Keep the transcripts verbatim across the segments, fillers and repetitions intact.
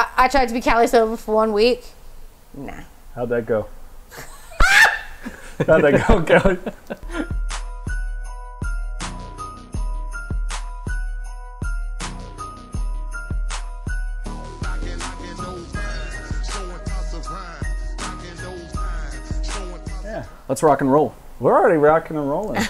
I, I tried to be Cali sober for one week. Nah. How'd that go? How'd that go, Kelly? Yeah. Let's rock and roll. We're already rocking and rolling.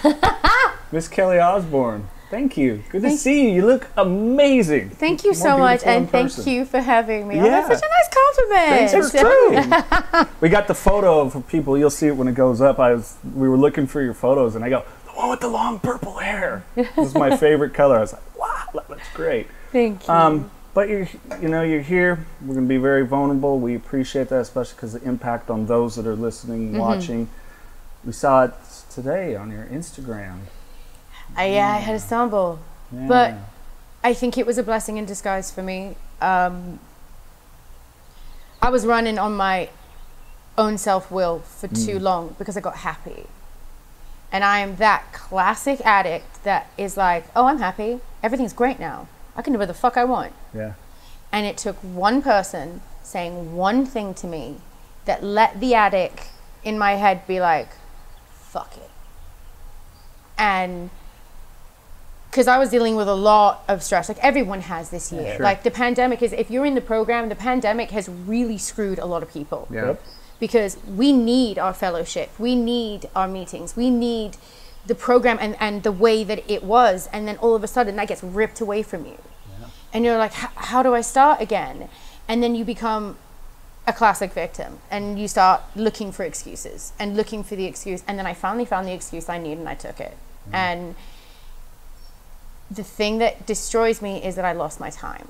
Miss Kelly Osbourne, thank you. Good thank to see you. You look amazing. Thank you More so much, and thank person. you for having me. Yeah. Oh, that's such a nice compliment. Thanks for We got the photo for people. You'll see it when it goes up. I was, we were looking for your photos, and I go, the one with the long purple hair. This is my favorite color. I was like, wow, that looks great. Thank you. Um, but you're, you know, you're here. We're going to be very vulnerable. We appreciate that, especially because the impact on those that are listening, mm-hmm. watching. We saw it today on your Instagram. I, yeah, I had a stumble, yeah. but I think it was a blessing in disguise for me. Um, I was running on my own self-will for mm. too long because I got happy. And I am that classic addict that is like, oh, I'm happy. Everything's great now. I can do whatever the fuck I want. Yeah. And it took one person saying one thing to me that let the addict in my head be like, fuck it. And because I was dealing with a lot of stress, like everyone has this year. Yeah, sure. Like the pandemic is, if you're in the program, the pandemic has really screwed a lot of people. Yep. Because we need our fellowship. We need our meetings. We need the program and, and the way that it was. And then all of a sudden that gets ripped away from you. Yeah. And you're like, how do I start again? And then you become a classic victim and you start looking for excuses and looking for the excuse. And then I finally found the excuse I needed and I took it. Mm. And the thing that destroys me is that I lost my time.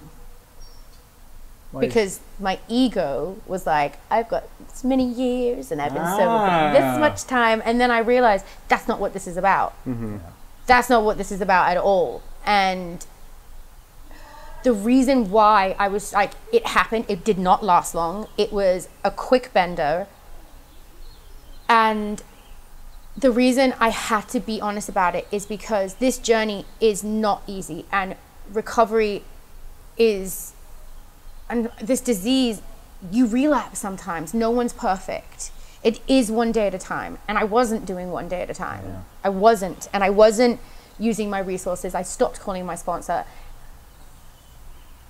Why? Because my ego was like, I've got this many years and I've been ah. sober for this much time. And then I realized that's not what this is about. Mm-hmm. yeah. That's not what this is about at all. And the reason why I was like, it happened, it did not last long. It was a quick bender. And the reason I had to be honest about it is because this journey is not easy, and recovery is, and this disease, you relapse sometimes. No one's perfect. It is one day at a time. And I wasn't doing one day at a time. Yeah. I wasn't, and I wasn't using my resources. I stopped calling my sponsor.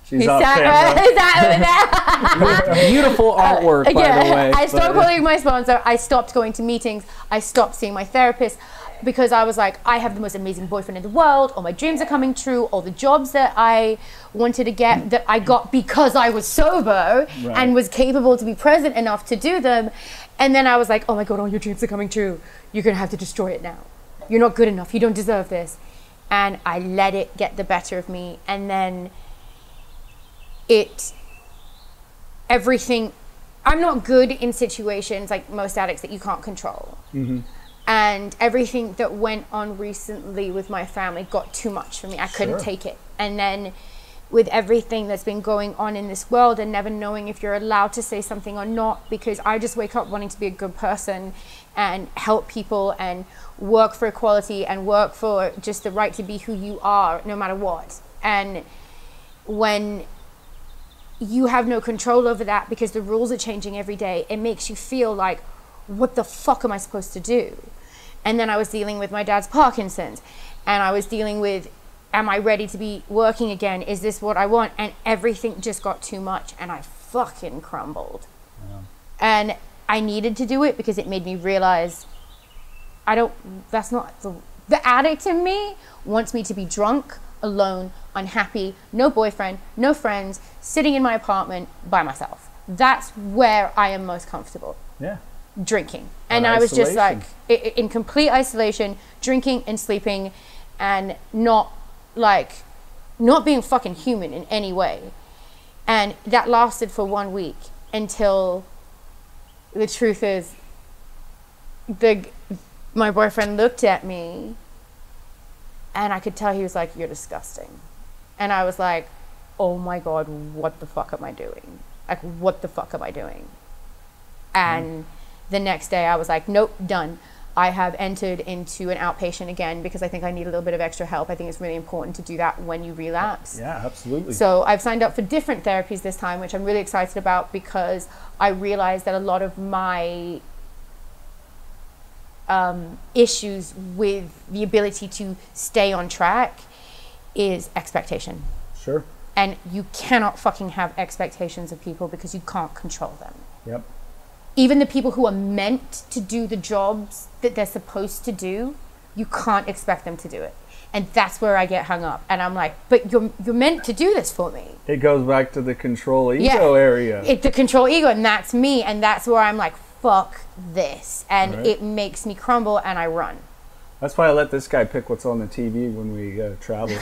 She's off camera. Is that over there? Beautiful artwork, uh, by yeah, the way. I stopped calling my sponsor. I stopped going to meetings. I stopped seeing my therapist because I was like, I have the most amazing boyfriend in the world. All my dreams are coming true. All the jobs that I wanted to get that I got because I was sober right. and was capable to be present enough to do them. And then I was like, oh my God, all your dreams are coming true. You're going to have to destroy it now. You're not good enough. You don't deserve this. And I let it get the better of me. And then it, everything, I'm not good in situations like most addicts that you can't control. Mm-hmm. And everything that went on recently with my family got too much for me. I couldn't sure. take it. And then with everything that's been going on in this world and never knowing if you're allowed to say something or not, because I just wake up wanting to be a good person and help people and work for equality and work for just the right to be who you are no matter what. And when you have no control over that because the rules are changing every day, it makes you feel like, what the fuck am I supposed to do? And then I was dealing with my dad's Parkinson's, and I was dealing with, am I ready to be working again? Is this what I want? And everything just got too much, and I fucking crumbled. Yeah. And I needed to do it because it made me realize I don't, that's not, the, the addict in me wants me to be drunk, alone, unhappy, no boyfriend, no friends, sitting in my apartment by myself. That's where I am most comfortable. Yeah. Drinking. And, and I was just like, in complete isolation, drinking and sleeping and not like, not being fucking human in any way. And that lasted for one week until the truth is, the, my boyfriend looked at me and I could tell he was like, you're disgusting. And I was like, oh my God, what the fuck am I doing? Like, what the fuck am I doing? And mm. the next day I was like, nope, done. I have entered into an outpatient again because I think I need a little bit of extra help. I think it's really important to do that when you relapse. Yeah, absolutely. So I've signed up for different therapies this time, which I'm really excited about because I realized that a lot of my um, issues with the ability to stay on track is expectation. Sure. And you cannot fucking have expectations of people because you can't control them. Yep. Even the people who are meant to do the jobs that they're supposed to do, you can't expect them to do it. And that's where I get hung up. And I'm like, but you're you're meant to do this for me. It goes back to the control ego yeah, area. It's the control ego, and that's me. And that's where I'm like, fuck this. And right. it makes me crumble and I run. That's why I let this guy pick what's on the T V when we uh, travel.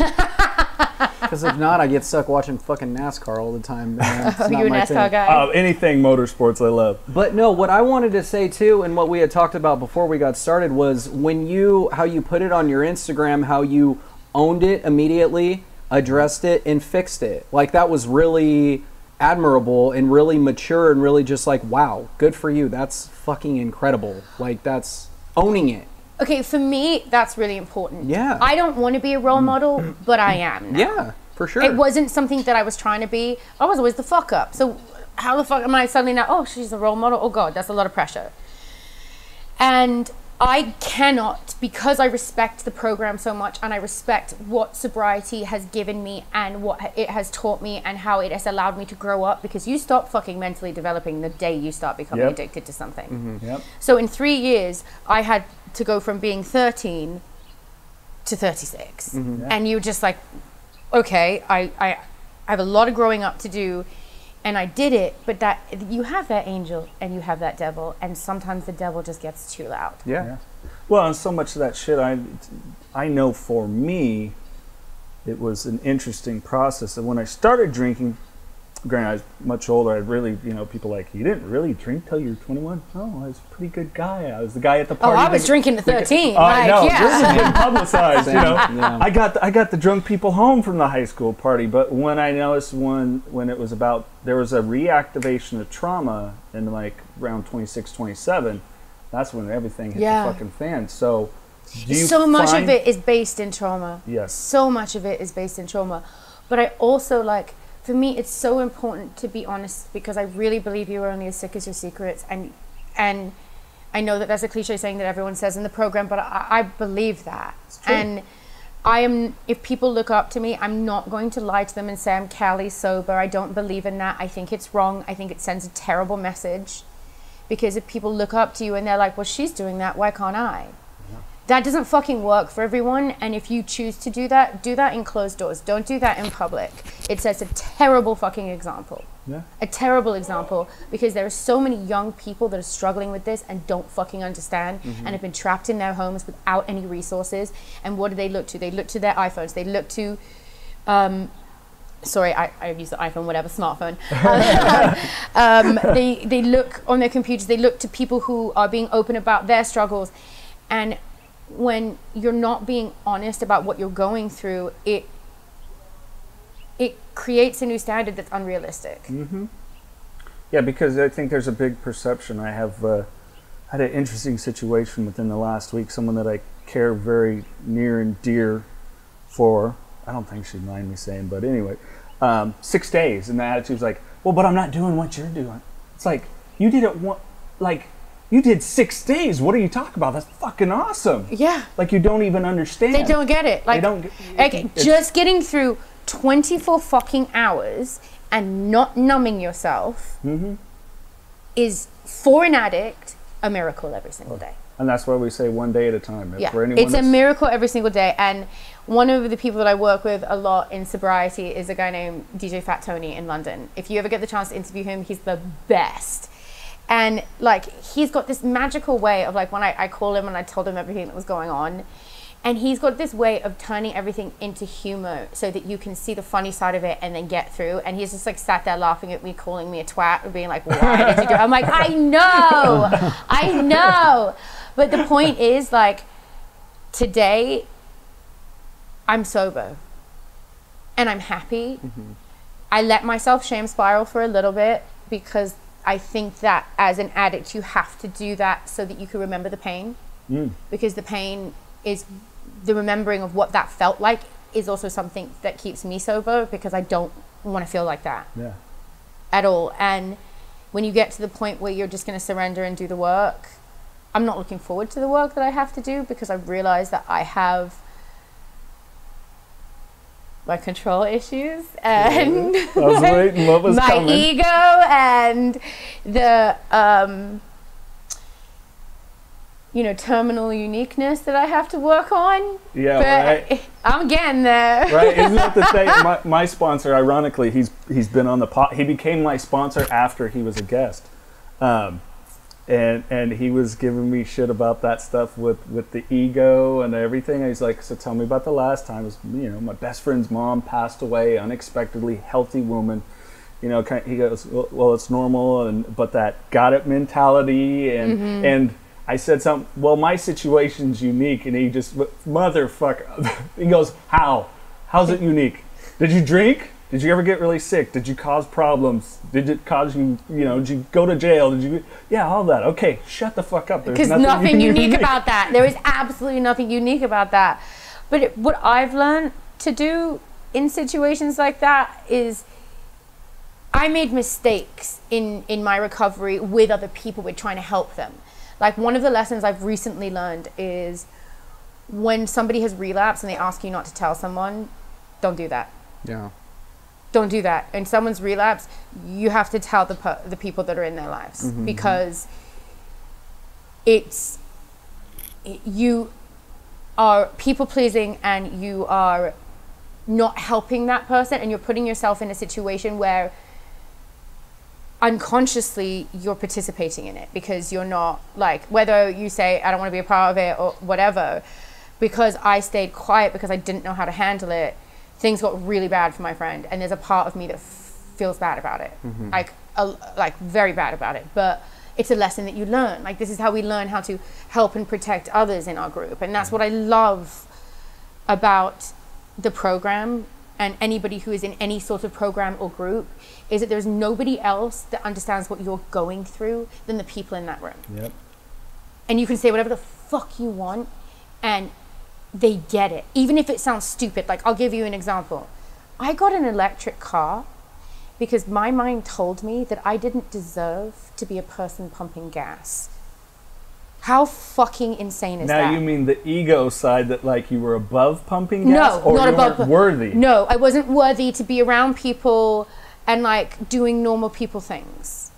Because if not, I get stuck watching fucking NASCAR all the time. Man. Oh, you're a NASCAR guy. Uh, anything motorsports I love. But no, what I wanted to say too, and what we had talked about before we got started was when you, how you put it on your Instagram, how you owned it immediately, addressed it, and fixed it. Like that was really admirable and really mature and really just like, wow, good for you. That's fucking incredible. Like that's owning it. Okay, for me, that's really important. Yeah. I don't want to be a role model, but I am now. Yeah, for sure. It wasn't something that I was trying to be. I was always the fuck up. So how the fuck am I suddenly now, oh, she's a role model? Oh, God, that's a lot of pressure. And I cannot, because I respect the program so much and I respect what sobriety has given me and what it has taught me and how it has allowed me to grow up, because you stop fucking mentally developing the day you start becoming yep. addicted to something. Mm-hmm. Yep. So in three years, I had to go from being thirteen to thirty-six. Mm-hmm. Yeah. And you're just like, okay, I, I, I have a lot of growing up to do and I did it, but that you have that angel and you have that devil, and sometimes the devil just gets too loud. Yeah. yeah. Well, and so much of that shit, I, I know for me, it was an interesting process. And when I started drinking, granted, I was much older. I really, you know, people like, you didn't really drink till you were twenty-one? Oh, I was a pretty good guy. I was the guy at the party. Oh, I was like, drinking at thirteen. I like, know. Like, yeah. This is getting publicized, you know. Yeah. I got the, I got the drunk people home from the high school party. But when I noticed one, when it was about, there was a reactivation of trauma in like around twenty-six, twenty-seven, that's when everything hit yeah. the fucking fan. So, do you so much find, of it is based in trauma. Yes. So much of it is based in trauma. But I also like, for me, it's so important to be honest, because I really believe you are only as sick as your secrets. And and I know that that's a cliche saying that everyone says in the program, but I, I believe that. And I am, if people look up to me, I'm not going to lie to them and say I'm Kelly sober. I don't believe in that. I think it's wrong. I think it sends a terrible message, because if people look up to you and they're like, well, she's doing that, why can't I? That doesn't fucking work for everyone, and if you choose to do that, do that in closed doors. Don't do that in public. It sets a terrible fucking example. Yeah. A terrible example, because there are so many young people that are struggling with this and don't fucking understand mm-hmm. and have been trapped in their homes without any resources. And what do they look to? They look to their iPhones. They look to, um, sorry, I, I use the iPhone, whatever, smartphone. um, they, they look on their computers. They look to people who are being open about their struggles. And when you're not being honest about what you're going through, it it creates a new standard that's unrealistic. Mm-hmm. Yeah, because I think there's a big perception. I have uh, had an interesting situation within the last week. Someone that I care very near and dear for, I don't think she'd mind me saying, but anyway, um, six days, and the attitude's like, well, but I'm not doing what you're doing. It's like, you didn't want, like, you did six days. What are you talking about? That's fucking awesome. Yeah. Like, you don't even understand. They don't get it. Like, they don't, like just getting through twenty-four fucking hours and not numbing yourself mm-hmm. is, for an addict, a miracle every single day. And that's why we say one day at a time. Yeah. For anyone, it's a miracle every single day. And one of the people that I work with a lot in sobriety is a guy named D J Fat Tony in London. If you ever get the chance to interview him, he's the best. And like, he's got this magical way of like, when I, I called him and I told him everything that was going on, and he's got this way of turning everything into humor so that you can see the funny side of it and then get through. And he's just like sat there laughing at me, calling me a twat and being like, why did you do it? I'm like, I know, I know. But the point is, like, today I'm sober and I'm happy. Mm-hmm. I let myself shame spiral for a little bit, because I think that as an addict, you have to do that so that you can remember the pain. mm. because the pain is the remembering of what that felt like is also something that keeps me sober, because I don't want to feel like that yeah. at all. And when you get to the point where you're just going to surrender and do the work, I'm not looking forward to the work that I have to do, because I realize that I have my control issues and yeah. I was waiting, what was my coming? Ego and the um, you know, terminal uniqueness that I have to work on. Yeah, but right. I'm getting there. Right, isn't that the thing? My, my sponsor, ironically, he's he's been on the pot. He became my sponsor after he was a guest, um, and and he was giving me shit about that stuff with with the ego and everything. He's like, so tell me about the last time. It was, you know, my best friend's mom passed away unexpectedly, healthy woman. You know, kind of, he goes, well, well, it's normal, and but that got it mentality and mm-hmm. and. I said something, well, my situation's unique, and he just, motherfucker. He goes, how? How's it unique? Did you drink? Did you ever get really sick? Did you cause problems? Did it cause you, you know, did you go to jail? Did you, yeah, all that. Okay, shut the fuck up. There's nothing, nothing unique, unique about that. There is absolutely nothing unique about that. But it, what I've learned to do in situations like that is, I made mistakes in, in my recovery with other people. We're trying to help them. Like, one of the lessons I've recently learned is when somebody has relapsed and they ask you not to tell someone, don't do that. Yeah. Don't do that. And someone's relapsed, you have to tell the per the people that are in their lives mm-hmm, because mm-hmm. it's, it, you are people pleasing and you are not helping that person, and you're putting yourself in a situation where unconsciously you're participating in it, because you're not, like, whether you say I don't want to be a part of it or whatever. Because I stayed quiet because I didn't know how to handle it, things got really bad for my friend, and there's a part of me that f feels bad about it, mm-hmm. like uh, like very bad about it. But it's a lesson that you learn. Like, this is how we learn how to help and protect others in our group, and that's what I love about the program. And anybody who is in any sort of program or group, is that there's nobody else that understands what you're going through than the people in that room. Yep. And you can say whatever the fuck you want, and they get it, even if it sounds stupid. Like, I'll give you an example. I got an electric car because my mind told me that I didn't deserve to be a person pumping gas. How fucking insane is now that? Now you mean the ego side, that like you were above pumping gas? No, or not you above, weren't worthy? No, I wasn't worthy to be around people and like doing normal people things,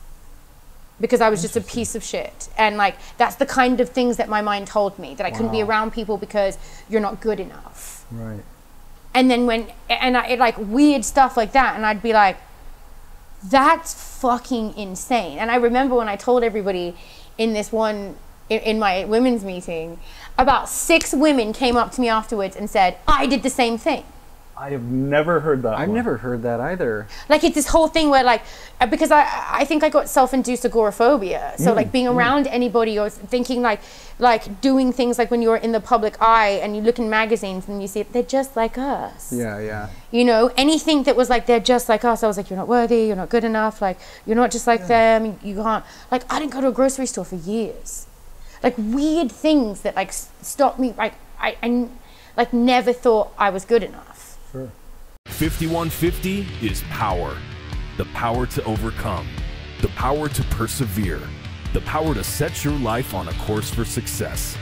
because I was just a piece of shit. And like, that's the kind of things that my mind told me, that I wow. couldn't be around people because you're not good enough. Right. And then when, and I, it like weird stuff like that, and I'd be like, that's fucking insane. And I remember when I told everybody in this one, in my women's meeting, about six women came up to me afterwards and said, I did the same thing. I have never heard that. I've one. never heard that either. Like, it's this whole thing where like, because I, I think I got self-induced agoraphobia. So mm. like being around mm. anybody, or thinking like, like doing things like when you're in the public eye and you look in magazines and you see, they're just like us. Yeah, yeah. You know, anything that was like, they're just like us. I was like, you're not worthy, you're not good enough. Like, you're not just like yeah. them. You can't, like, I didn't go to a grocery store for years. Like, weird things that like stopped me. Like I, I like never thought I was good enough. Sure. fifty-one fifty is power. The power to overcome. The power to persevere. The power to set your life on a course for success.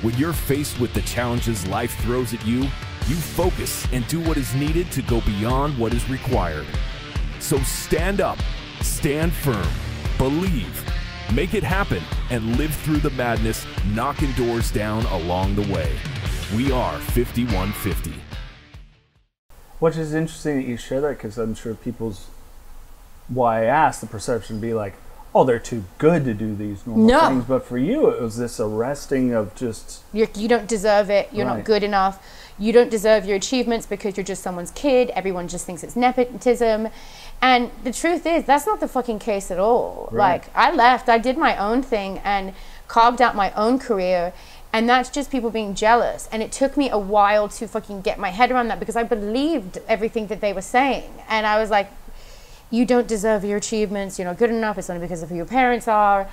When you're faced with the challenges life throws at you, you focus and do what is needed to go beyond what is required. So stand up, stand firm, believe. Make it happen and live through the madness, knocking doors down along the way. We are fifty-one fifty. Which is interesting that you share that, because I'm sure people's, why I asked, the perception be like, oh, they're too good to do these normal no. things. But for you, it was this arresting of just... You're, you don't deserve it. You're right. not good enough. You don't deserve your achievements because you're just someone's kid. Everyone just thinks it's nepotism. And the truth is, that's not the fucking case at all. Right. Like, I left, I did my own thing and carved out my own career. And that's just people being jealous. And it took me a while to fucking get my head around that, because I believed everything that they were saying. And I was like, you don't deserve your achievements. You're not good enough. It's only because of who your parents are.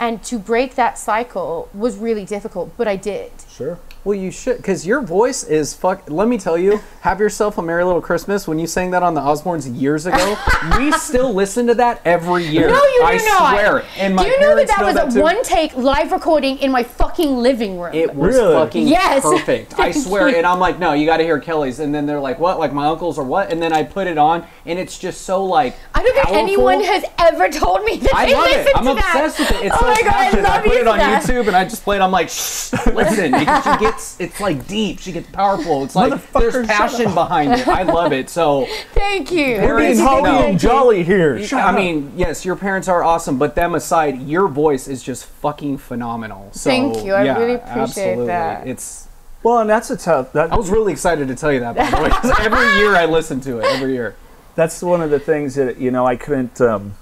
And to break that cycle was really difficult, but I did. Sure. Well, you should, because your voice is fuck. Let me tell you, Have Yourself a Merry Little Christmas. When you sang that on the Osbournes years ago, we still listen to that every year. No, you do I not. I swear it. And my do you know that that was that a one take live recording in my fucking living room? It was really? fucking yes. perfect. I swear. You. And I'm like, no, you got to hear Kelly's. And then they're like, what? Like my uncle's or what? And then I put it on, and it's just so like. I don't powerful. think anyone has ever told me that I they love listen it. I'm to obsessed that. with it. It's oh so my god, I love I put it on that. YouTube, and I just play it. I'm like, shh, listen. You It's, it's like deep. She gets powerful. It's like there's passion behind it. I love it. So thank you. We're being holy and jolly here. Shut I up. mean, yes, your parents are awesome, but them aside, your voice is just fucking phenomenal. So, thank you. I yeah, really appreciate absolutely. that. It's well, and that's a tough. That, I was really excited to tell you that. By the way, 'cause every year I listen to it. Every year. That's one of the things that you know I couldn't. Um,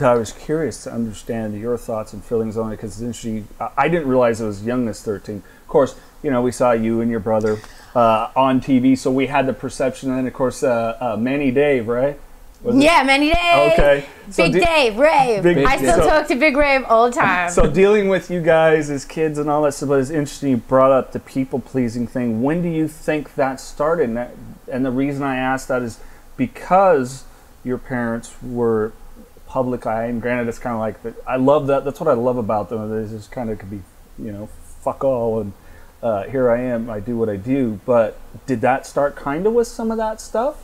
I was curious to understand your thoughts and feelings on it because it's interesting. I didn't realize I was young as thirteen. Of course, you know, we saw you and your brother uh, on T V, so we had the perception. And then, of course, uh, uh, Manny Dave, right? Was yeah, it? Manny Dave. Okay. So Big Dave, Rave. Big I still so, talk to Big Rave all the time. So dealing with you guys as kids and all that stuff, but it's interesting you brought up the people-pleasing thing. When do you think that started? And, that, and the reason I asked that is because your parents were public eye, and granted, it's kind of like, but I love that. That's what I love about them. They just kind of could be, you know, fuck all, and uh, here I am, I do what I do. But did that start kind of with some of that stuff?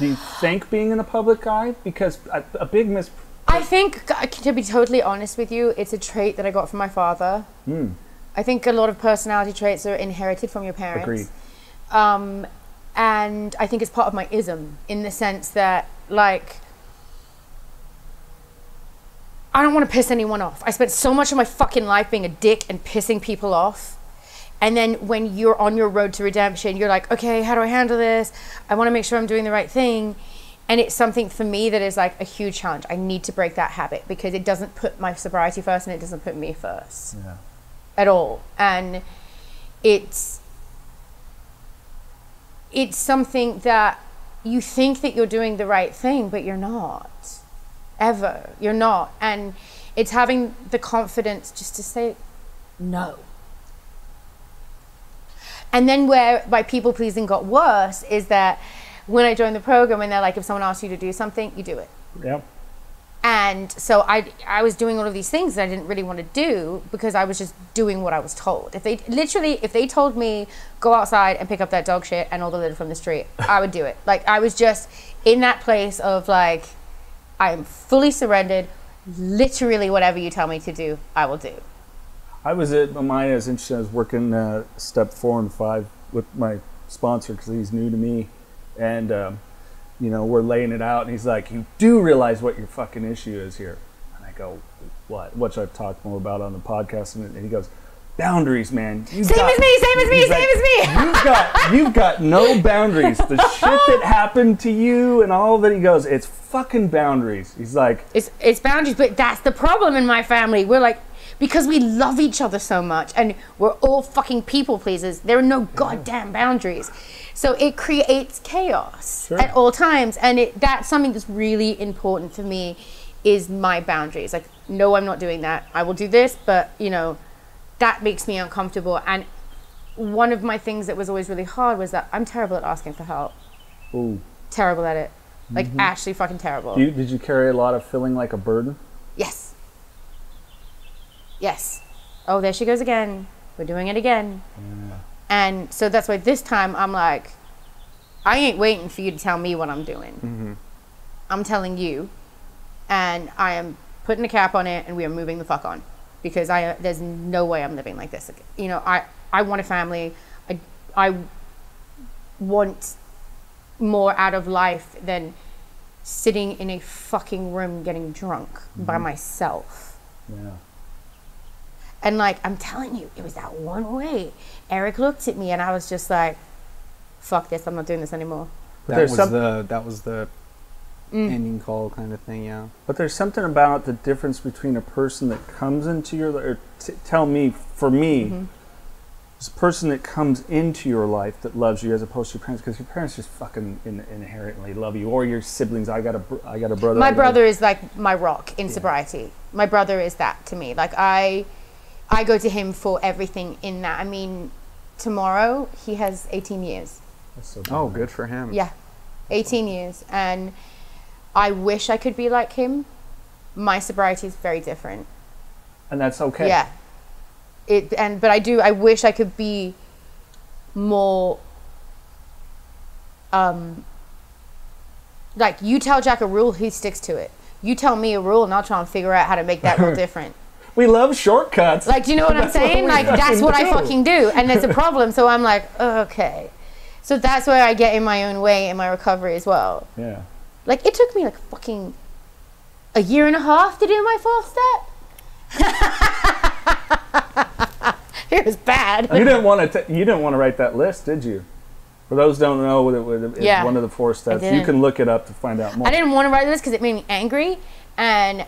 Do you think being in the public eye? Because a, a big mis... I think, to be totally honest with you, it's a trait that I got from my father. Mm. I think a lot of personality traits are inherited from your parents. Agreed. Um, and I think it's part of my ism, in the sense that, like, I don't want to piss anyone off. I spent so much of my fucking life being a dick and pissing people off. And then when you're on your road to redemption, you're like, okay, how do I handle this? I want to make sure I'm doing the right thing. And it's something for me that is like a huge challenge. I need to break that habit because it doesn't put my sobriety first and it doesn't put me first yeah. at all. And it's, it's something that you think that you're doing the right thing, but you're not. Ever. You're not. And it's having the confidence just to say no. And then where my people pleasing got worse is that when I joined the program and they're like, if someone asks you to do something, you do it. Yeah. And so I, I was doing all of these things that I didn't really want to do because I was just doing what I was told. If they literally, if they told me go outside and pick up that dog shit and all the litter from the street, I would do it. Like I was just in that place of like, I'm fully surrendered. Literally, whatever you tell me to do, I will do. I was at mine as interesting. I was working uh, step four and five with my sponsor because he's new to me, and um, you know we're laying it out, and he's like, "You do realize what your fucking issue is here?" And I go, "What?" Which I've talked more about on the podcast, and he goes, "Boundaries, man. Same as me. Same as me. Same as me. You've got you've got no boundaries. The shit that happened to you and all of it." He goes, "It's fucking boundaries." He's like, "It's it's boundaries." But that's the problem in my family. We're like, because we love each other so much, and we're all fucking people pleasers. There are no goddamn boundaries, so it creates chaos sure. at all times. And it that's something that's really important for me is my boundaries. Like, no, I'm not doing that. I will do this, but you know. That makes me uncomfortable. And one of my things that was always really hard was that I'm terrible at asking for help. Ooh. Terrible at it. Like, mm-hmm. actually fucking terrible. You, did you carry a lot of feeling like a burden? Yes. Yes. Oh, there she goes again. We're doing it again. Yeah. And so that's why this time I'm like, I ain't waiting for you to tell me what I'm doing. Mm-hmm. I'm telling you. And I am putting a cap on it and we are moving the fuck on. Because I, there's no way I'm living like this. You know, I, I want a family. I, I want more out of life than sitting in a fucking room getting drunk mm-hmm. by myself. Yeah. And like, I'm telling you, it was that one way. Eric looked at me and I was just like, fuck this, I'm not doing this anymore. But that was the, that was the Mm. ending call kind of thing, yeah. But there's something about the difference between a person that comes into your life, or t tell me, for me, mm-hmm. it's a person that comes into your life that loves you as opposed to your parents, because your parents just fucking in inherently love you, or your siblings. I got a, br I got a brother. My brother a, is like my rock in yeah. sobriety. my brother is that to me. Like I, I go to him for everything in that. I mean, tomorrow he has eighteen years. That's so good. Oh, good for him. Yeah, eighteen years. And I wish I could be like him. My sobriety is very different. And that's okay. Yeah. It, and, but I do, I wish I could be more, um, like you tell Jack a rule, he sticks to it. You tell me a rule and I'll try and figure out how to make that rule different. We love shortcuts. Like, do you know what I'm saying? Like, that's what I fucking do. And there's a problem. So I'm like, okay. So that's where I get in my own way in my recovery as well. Yeah. Like, it took me like fucking a year and a half to do my fourth step. It was bad. You didn't want to. You didn't want to write that list, did you? For those who don't know, it's yeah, one of the four steps. You can look it up to find out more. I didn't want to write this because it made me angry, and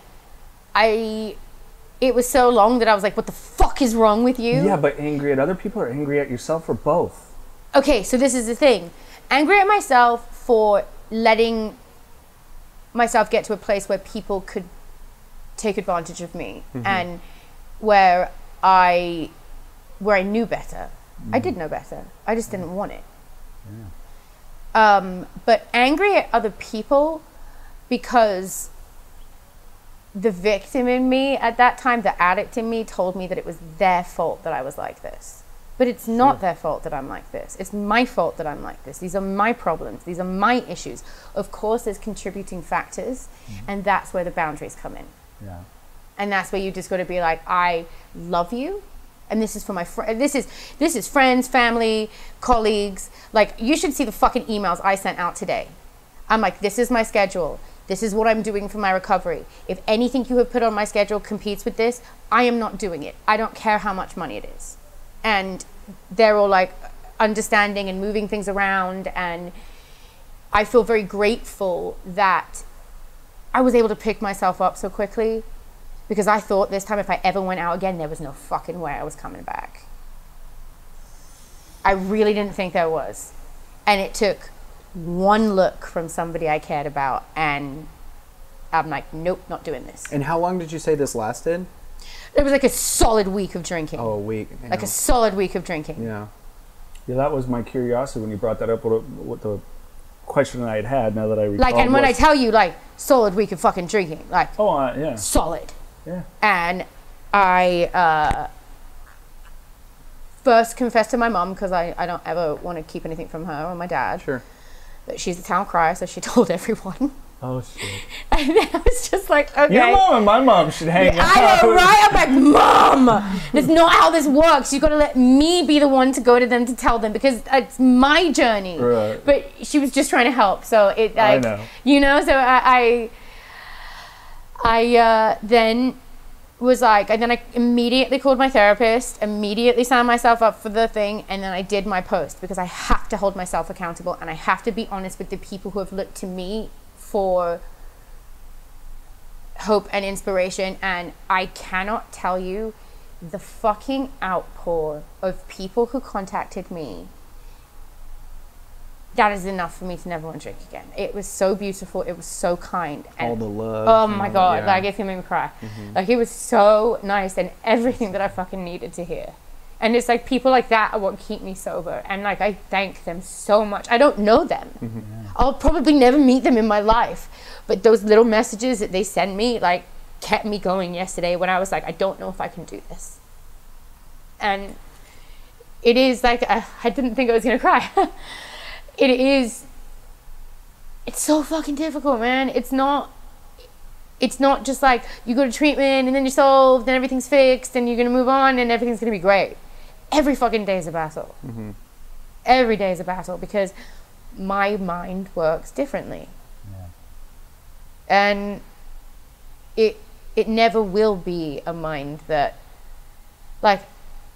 I. It was so long that I was like, "What the fuck is wrong with you?" Yeah, but angry at other people or angry at yourself or both. Okay, so this is the thing: angry at myself for letting myself get to a place where people could take advantage of me, mm-hmm, and where I where I knew better. Mm. I did know better. I just didn't want it. Yeah. Um, but angry at other people because the victim in me at that time, the addict in me, told me that it was their fault that I was like this. But it's not, sure, their fault that I'm like this. It's my fault that I'm like this. These are my problems. These are my issues. Of course, there's contributing factors, mm-hmm, and that's where the boundaries come in. Yeah. And that's where you just got to be like, I love you, and this is for my friend. This is this is friends, family, colleagues. Like, you should see the fucking emails I sent out today. I'm like, this is my schedule. This is what I'm doing for my recovery. If anything you have put on my schedule competes with this, I am not doing it. I don't care how much money it is. And they're all like understanding and moving things around, and I feel very grateful that I was able to pick myself up so quickly, because I thought this time if I ever went out again, there was no fucking way I was coming back. I really didn't think there was. And it took one look from somebody I cared about and I'm like, nope, not doing this. And how long did you say this lasted? It was like a solid week of drinking. Oh, a week. Yeah. Like a solid week of drinking. Yeah. Yeah, that was my curiosity when you brought that up, what, what the question I had had, now that I recall. Like, and when I tell you, like, solid week of fucking drinking, like, oh, uh, yeah, solid. Yeah. And I uh, first confessed to my mom, because I, I don't ever want to keep anything from her or my dad. Sure. But she's a town crier, so she told everyone. Oh, shit. And then I was just like, okay. Your mom and my mom should hang out. I know, right? I'm like, Mom, that's not how this works. You've got to let me be the one to go to them to tell them, because it's my journey. Right. But she was just trying to help. So it, like, I know. You know, so I, I, I uh, then was like, and then I immediately called my therapist, immediately signed myself up for the thing, and then I did my post, because I have to hold myself accountable and I have to be honest with the people who have looked to me for hope and inspiration. And I cannot tell you the fucking outpour of people who contacted me. That is enough for me to never want to drink again. It was so beautiful. It was so kind. And all the love. Oh my God. Yeah. Like, it made me cry. Mm-hmm. Like, it was so nice and everything that I fucking needed to hear. And it's like, people like that are what keep me sober. And like, I thank them so much. I don't know them. Mm-hmm. Yeah. I'll probably never meet them in my life. But those little messages that they send me, like, kept me going yesterday when I was like, I don't know if I can do this. And it is like, I, I didn't think I was gonna cry. It is, it's so fucking difficult, man. It's not, it's not just like you go to treatment and then you're solved and everything's fixed and you're gonna move on and everything's gonna be great. Every fucking day is a battle. Mm-hmm. Every day is a battle, because my mind works differently. Yeah. And it it never will be a mind that, like,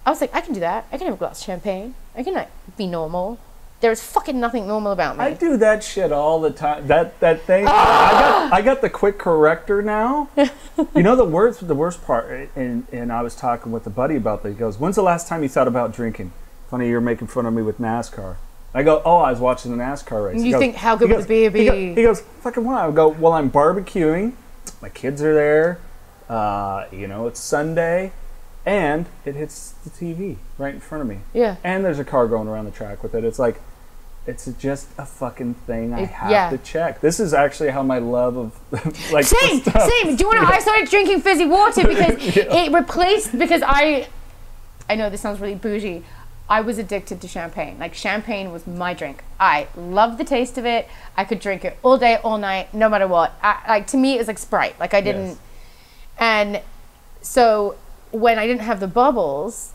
I was like, I can do that. I can have a glass of champagne. I can, like, be normal. There's fucking nothing normal about me. I do that shit all the time. That that thing. Ah! I got I got the quick corrector now. You know, the worst the worst part. And and I was talking with a buddy about that. He goes, "When's the last time you thought about drinking?" Funny, you're making fun of me with NASCAR. I go, "Oh, I was watching the NASCAR race." And you goes, think how good would the beer be? He goes, "Fucking what?" I go, "Well, I'm barbecuing. My kids are there. Uh, you know, it's Sunday, and it hits the T V right in front of me. Yeah. And there's a car going around the track with it. It's like, it's just a fucking thing I have yeah. to check. This is actually how my love of like same stuff. same. Do you want to? Yeah. I started drinking fizzy water because yeah. it replaced because I. I know this sounds really bougie. I was addicted to champagne. Like, champagne was my drink. I loved the taste of it. I could drink it all day, all night, no matter what. I, like, to me, it was like Sprite. Like, I didn't. Yes. And so when I didn't have the bubbles,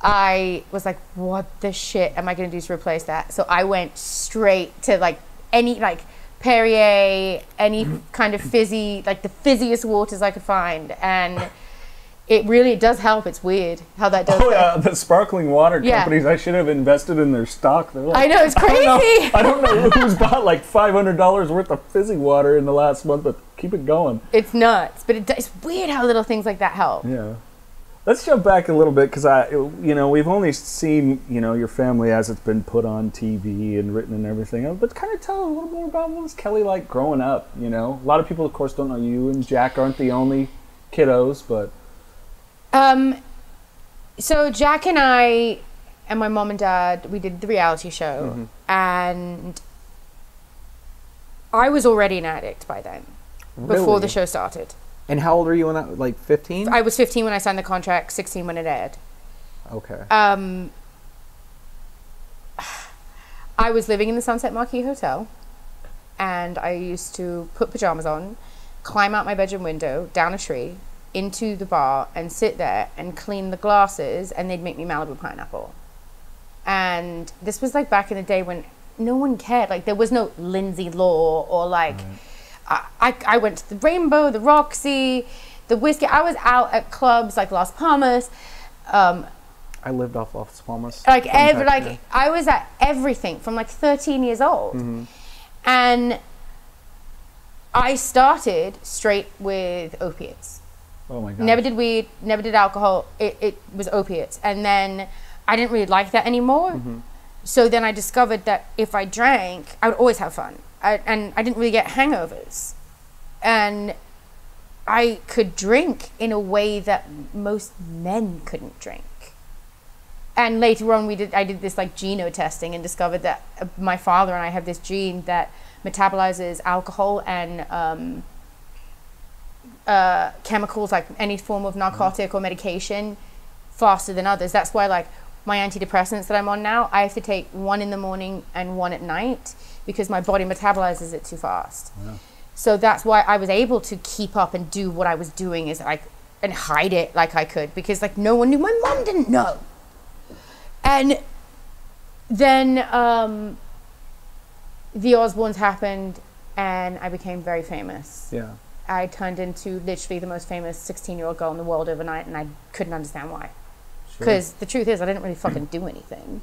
I was like, what the shit am I going to do to replace that? So I went straight to, like, any, like, Perrier, any kind of fizzy, like, the fizziest waters I could find. And... It really does help. It's weird how that does. Oh yeah, the sparkling water companies. Yeah. I should have invested in their stock. They're like, I know, it's crazy. I don't know, I don't know who's bought like five hundred dollars worth of fizzy water in the last month, but keep it going. It's nuts, but it, it's weird how little things like that help. Yeah, let's jump back a little bit because I, you know, we've only seen you know your family as it's been put on T V and written and everything, but kind of tell a little more about what was Kelly like growing up. You know, a lot of people, of course, don't know you and Jack aren't the only kiddos, but. Um, so Jack and I and my mom and dad, we did the reality show, mm-hmm. and I was already an addict by then, really? Before the show started. And how old were you when that, like fifteen? I was fifteen when I signed the contract, sixteen when it aired. Okay. Um, I was living in the Sunset Marquee Hotel, and I used to put pajamas on, climb out my bedroom window, down a tree, into the bar and sit there and clean the glasses, and they'd make me Malibu pineapple. And this was like back in the day when no one cared. Like, there was no Lindsay Law or like, right. I, I, I went to the Rainbow, the Roxy, the Whiskey. I was out at clubs like Las Palmas. Um, I lived off Las Palmas. Like, every, like yeah. I was at everything from like thirteen years old. Mm-hmm. And I started straight with opiates. Oh my God. Never did weed, never did alcohol. It, it was opiates. And then I didn't really like that anymore. Mm-hmm. So then I discovered that if I drank, I would always have fun. I, and I didn't really get hangovers. And I could drink in a way that most men couldn't drink. And later on, we did. I did this like genome testing and discovered that my father and I have this gene that metabolizes alcohol and... Um, Uh, chemicals, like any form of narcotic or medication, faster than others. That's why, like, my antidepressants that I'm on now, I have to take one in the morning and one at night because my body metabolizes it too fast. Yeah. So that's why I was able to keep up and do what I was doing is like and hide it like I could, because like no one knew. My mom didn't know. And then um, the Osbournes happened and I became very famous. Yeah. I turned into literally the most famous sixteen-year-old girl in the world overnight, and I couldn't understand why. Because sure. the truth is, I didn't really fucking do anything.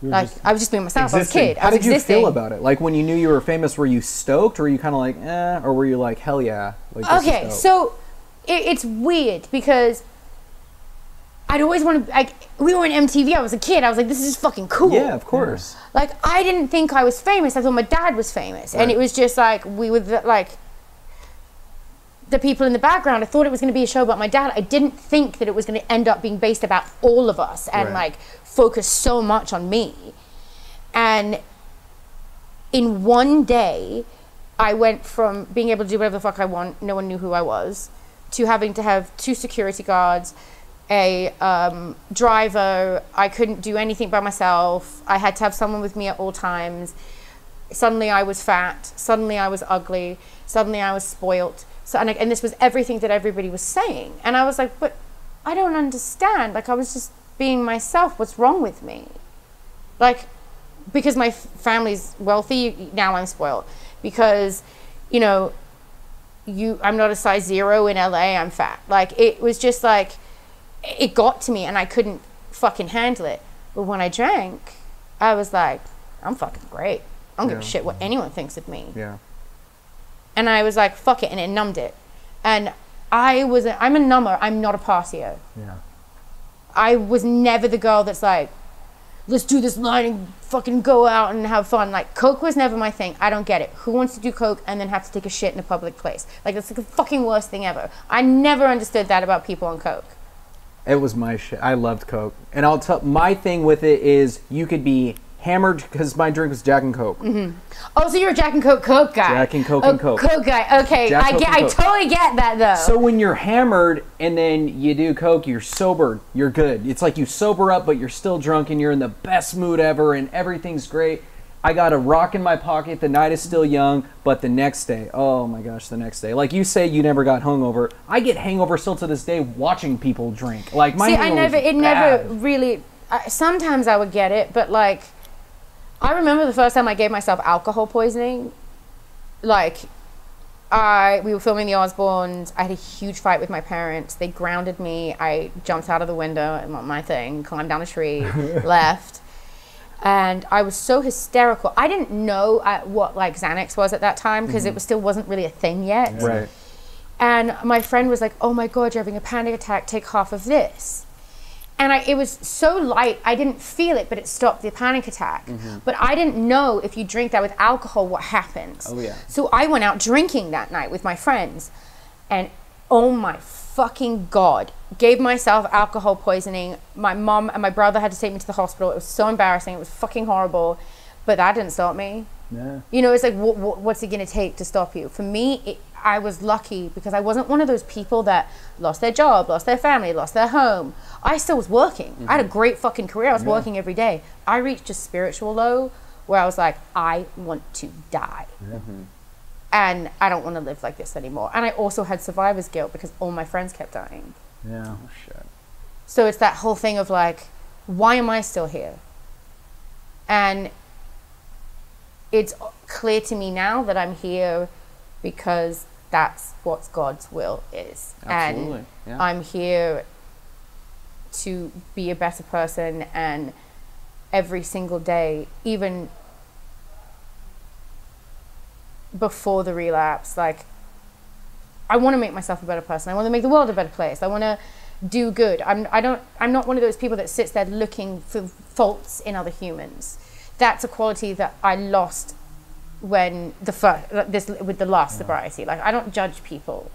Like, I was just being myself. Existing. I was a kid. How I was did existing. You feel about it? Like, when you knew you were famous, were you stoked, or were you kind of like, eh, or were you like, hell yeah? Like, okay, so it, it's weird because I'd always want to. Like, we were on M T V. I was a kid. I was like, this is just fucking cool. Yeah, of course. Yeah. Like, I didn't think I was famous. I thought my dad was famous, right. and it was just like we were the, like. The people in the background, I thought it was going to be a show about my dad. I didn't think that it was going to end up being based about all of us and right. like focus so much on me. And in one day, I went from being able to do whatever the fuck I want, no one knew who I was, to having to have two security guards, a um, driver. I couldn't do anything by myself. I had to have someone with me at all times. Suddenly I was fat. Suddenly I was ugly. Suddenly I was spoilt. So and, I, and this was everything that everybody was saying, and I was like, "But I don't understand. Like, I was just being myself. What's wrong with me? Like, because my f family's wealthy now, I'm spoiled. Because, you know, you I'm not a size zero in L A. I'm fat. Like, it was just like, it got to me, and I couldn't fucking handle it. But when I drank, I was like, I'm fucking great. I don't yeah. give a shit what anyone thinks of me. Yeah. And I was like, fuck it, and it numbed it. And I was, a, I'm a number, I'm not a partier. Yeah. I was never the girl that's like, let's do this line and fucking go out and have fun. Like, coke was never my thing. I don't get it. Who wants to do coke and then have to take a shit in a public place? Like, that's like the fucking worst thing ever. I never understood that about people on coke. It was my shit. I loved coke. And I'll tell, my thing with it is you could be hammered, because my drink was Jack and Coke. Mm-hmm. Oh, so you're a Jack and Coke Coke guy. Jack and Coke oh, and Coke. Coke guy. Okay, Jack, I Coke get. I totally get that though. So when you're hammered and then you do coke, you're sober. You're good. It's like you sober up, but you're still drunk, and you're in the best mood ever, and everything's great. I got a rock in my pocket. The night is still young, but the next day, oh my gosh, the next day. Like you say, you never got hungover. I get hangover still to this day watching people drink. Like my. See, I never. It bad. never really. I, sometimes I would get it, but like. I remember the first time I gave myself alcohol poisoning. Like, I we were filming The Osbournes. I had a huge fight with my parents. They grounded me. I jumped out of the window and my thing, climbed down a tree, left. And I was so hysterical. I didn't know uh, what like Xanax was at that time because mm-hmm. it was still wasn't really a thing yet. Right. And my friend was like, "Oh my God, you're having a panic attack. Take half of this." And I, it was so light, I didn't feel it, but it stopped the panic attack. Mm-hmm. But I didn't know if you drink that with alcohol, what happens. Oh, yeah. So I went out drinking that night with my friends. And oh my fucking God, gave myself alcohol poisoning. My mom and my brother had to take me to the hospital. It was so embarrassing. It was fucking horrible. But that didn't stop me. Yeah. You know, it's like, wh wh what's it going to take to stop you? For me, it, I was lucky because I wasn't one of those people that lost their job, lost their family, lost their home. I still was working. Mm-hmm. I had a great fucking career. I was yeah. working every day. I reached a spiritual low where I was like, I want to die. Mm-hmm. And I don't want to live like this anymore. And I also had survivor's guilt because all my friends kept dying. Yeah. Oh, shit. So it's that whole thing of like, why am I still here? And it's clear to me now that I'm here because that's what God's will is. Absolutely. And yeah. I'm here to be a better person, and every single day, even before the relapse, like I want to make myself a better person. I want to make the world a better place. I want to do good. I'm, I don't, I'm not one of those people that sits there looking for faults in other humans. That's a quality that I lost when the first, this, with the last yeah. sobriety. Like I don't judge people.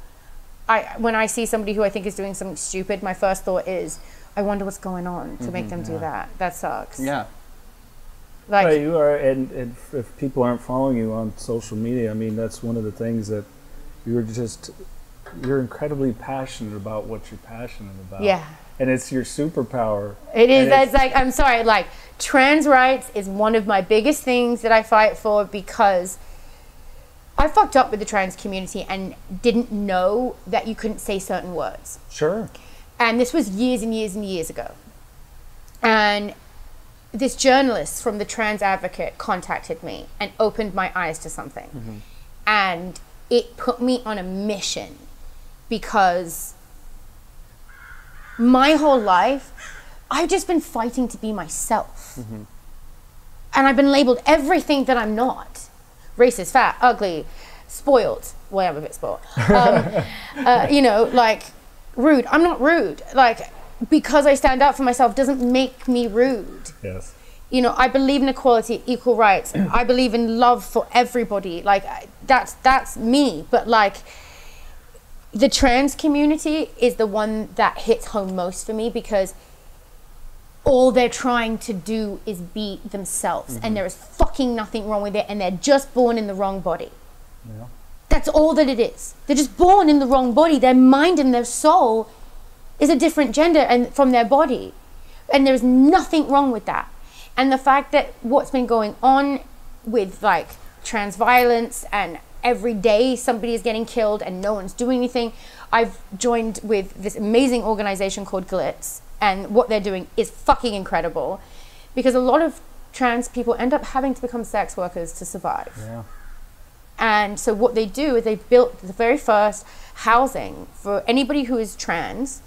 I, when I see somebody who I think is doing something stupid, my first thought is, I wonder what's going on to mm-hmm, make them yeah. do that. That sucks. Yeah. Like right, you are, and, and if people aren't following you on social media, I mean, that's one of the things that you're just, you're incredibly passionate about what you're passionate about. Yeah. And it's your superpower. It is. That's like, I'm sorry, like trans rights is one of my biggest things that I fight for because I fucked up with the trans community and didn't know that you couldn't say certain words. Sure. And this was years and years and years ago. And this journalist from the Trans Advocate contacted me and opened my eyes to something. Mm-hmm. And it put me on a mission because my whole life, I've just been fighting to be myself. Mm-hmm. And I've been labeled everything that I'm not. Racist, fat, ugly, spoiled. Well, I'm a bit spoiled. Um, uh, you know, like, rude. I'm not rude. Like, because I stand up for myself doesn't make me rude. Yes. You know, I believe in equality, equal rights. I believe in love for everybody. Like, that's, that's me. But, like, the trans community is the one that hits home most for me because all they're trying to do is be themselves. Mm-hmm. And there is fucking nothing wrong with it. And they're just born in the wrong body. Yeah. That's all that it is. They're just born in the wrong body. Their mind and their soul is a different gender and from their body. And there's nothing wrong with that. And the fact that what's been going on with like trans violence and every day somebody is getting killed and no one's doing anything. I've joined with this amazing organization called Glitz. And what they're doing is fucking incredible because a lot of trans people end up having to become sex workers to survive. Yeah. And so what they do is they built the very first housing for anybody who is trans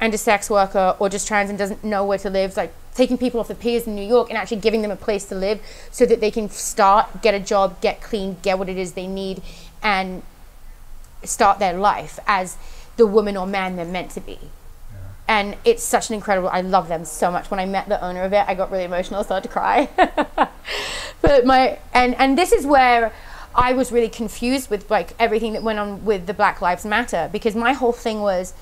and a sex worker or just trans and doesn't know where to live, like taking people off the piers in New York and actually giving them a place to live so that they can start, get a job, get clean, get what it is they need and start their life as the woman or man they're meant to be. And it's such an incredible, I love them so much. When I met the owner of it, I got really emotional, started to cry. But my, and, and this is where I was really confused with like everything that went on with the Black Lives Matter, because my whole thing was,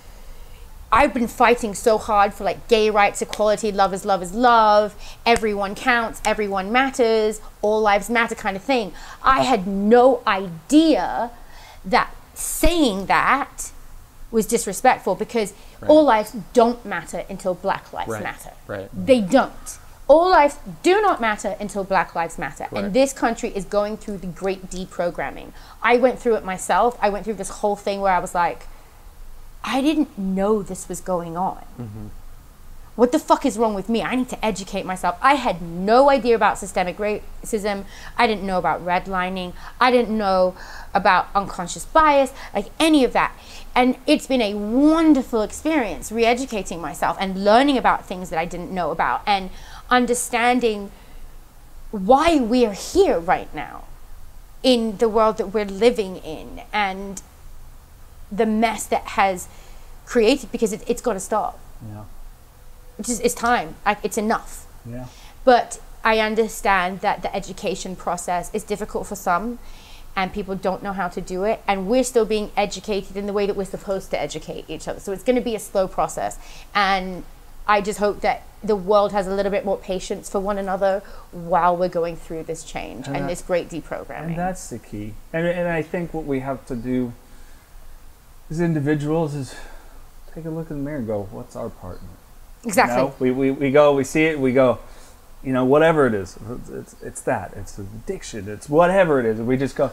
I've been fighting so hard for like gay rights, equality, love is love is love, everyone counts, everyone matters, all lives matter kind of thing. I had no idea that saying that was disrespectful, because right. all lives don't matter until Black lives right. matter. Right. They don't. All lives do not matter until Black lives matter. Right. And this country is going through the great deprogramming. I went through it myself. I went through this whole thing where I was like, I didn't know this was going on. Mm-hmm. What the fuck is wrong with me? I need to educate myself. I had no idea about systemic racism. I didn't know about redlining. I didn't know about unconscious bias, like any of that. And it's been a wonderful experience re-educating myself and learning about things that I didn't know about and understanding why we're here right now in the world that we're living in and the mess that has created, because it, it's got to stop. Yeah. It's, just, it's time, I, it's enough. Yeah. But I understand that the education process is difficult for some and people don't know how to do it, and we're still being educated in the way that we're supposed to educate each other. So it's gonna be a slow process. And I just hope that the world has a little bit more patience for one another while we're going through this change and, and that, this great deprogramming. And that's the key. And, and I think what we have to do as individuals is take a look in the mirror and go, what's our part in it? Exactly. You know, we, we, we go, we see it, we go, you know, whatever it is, it's, it's that, it's addiction, it's whatever it is. We just go,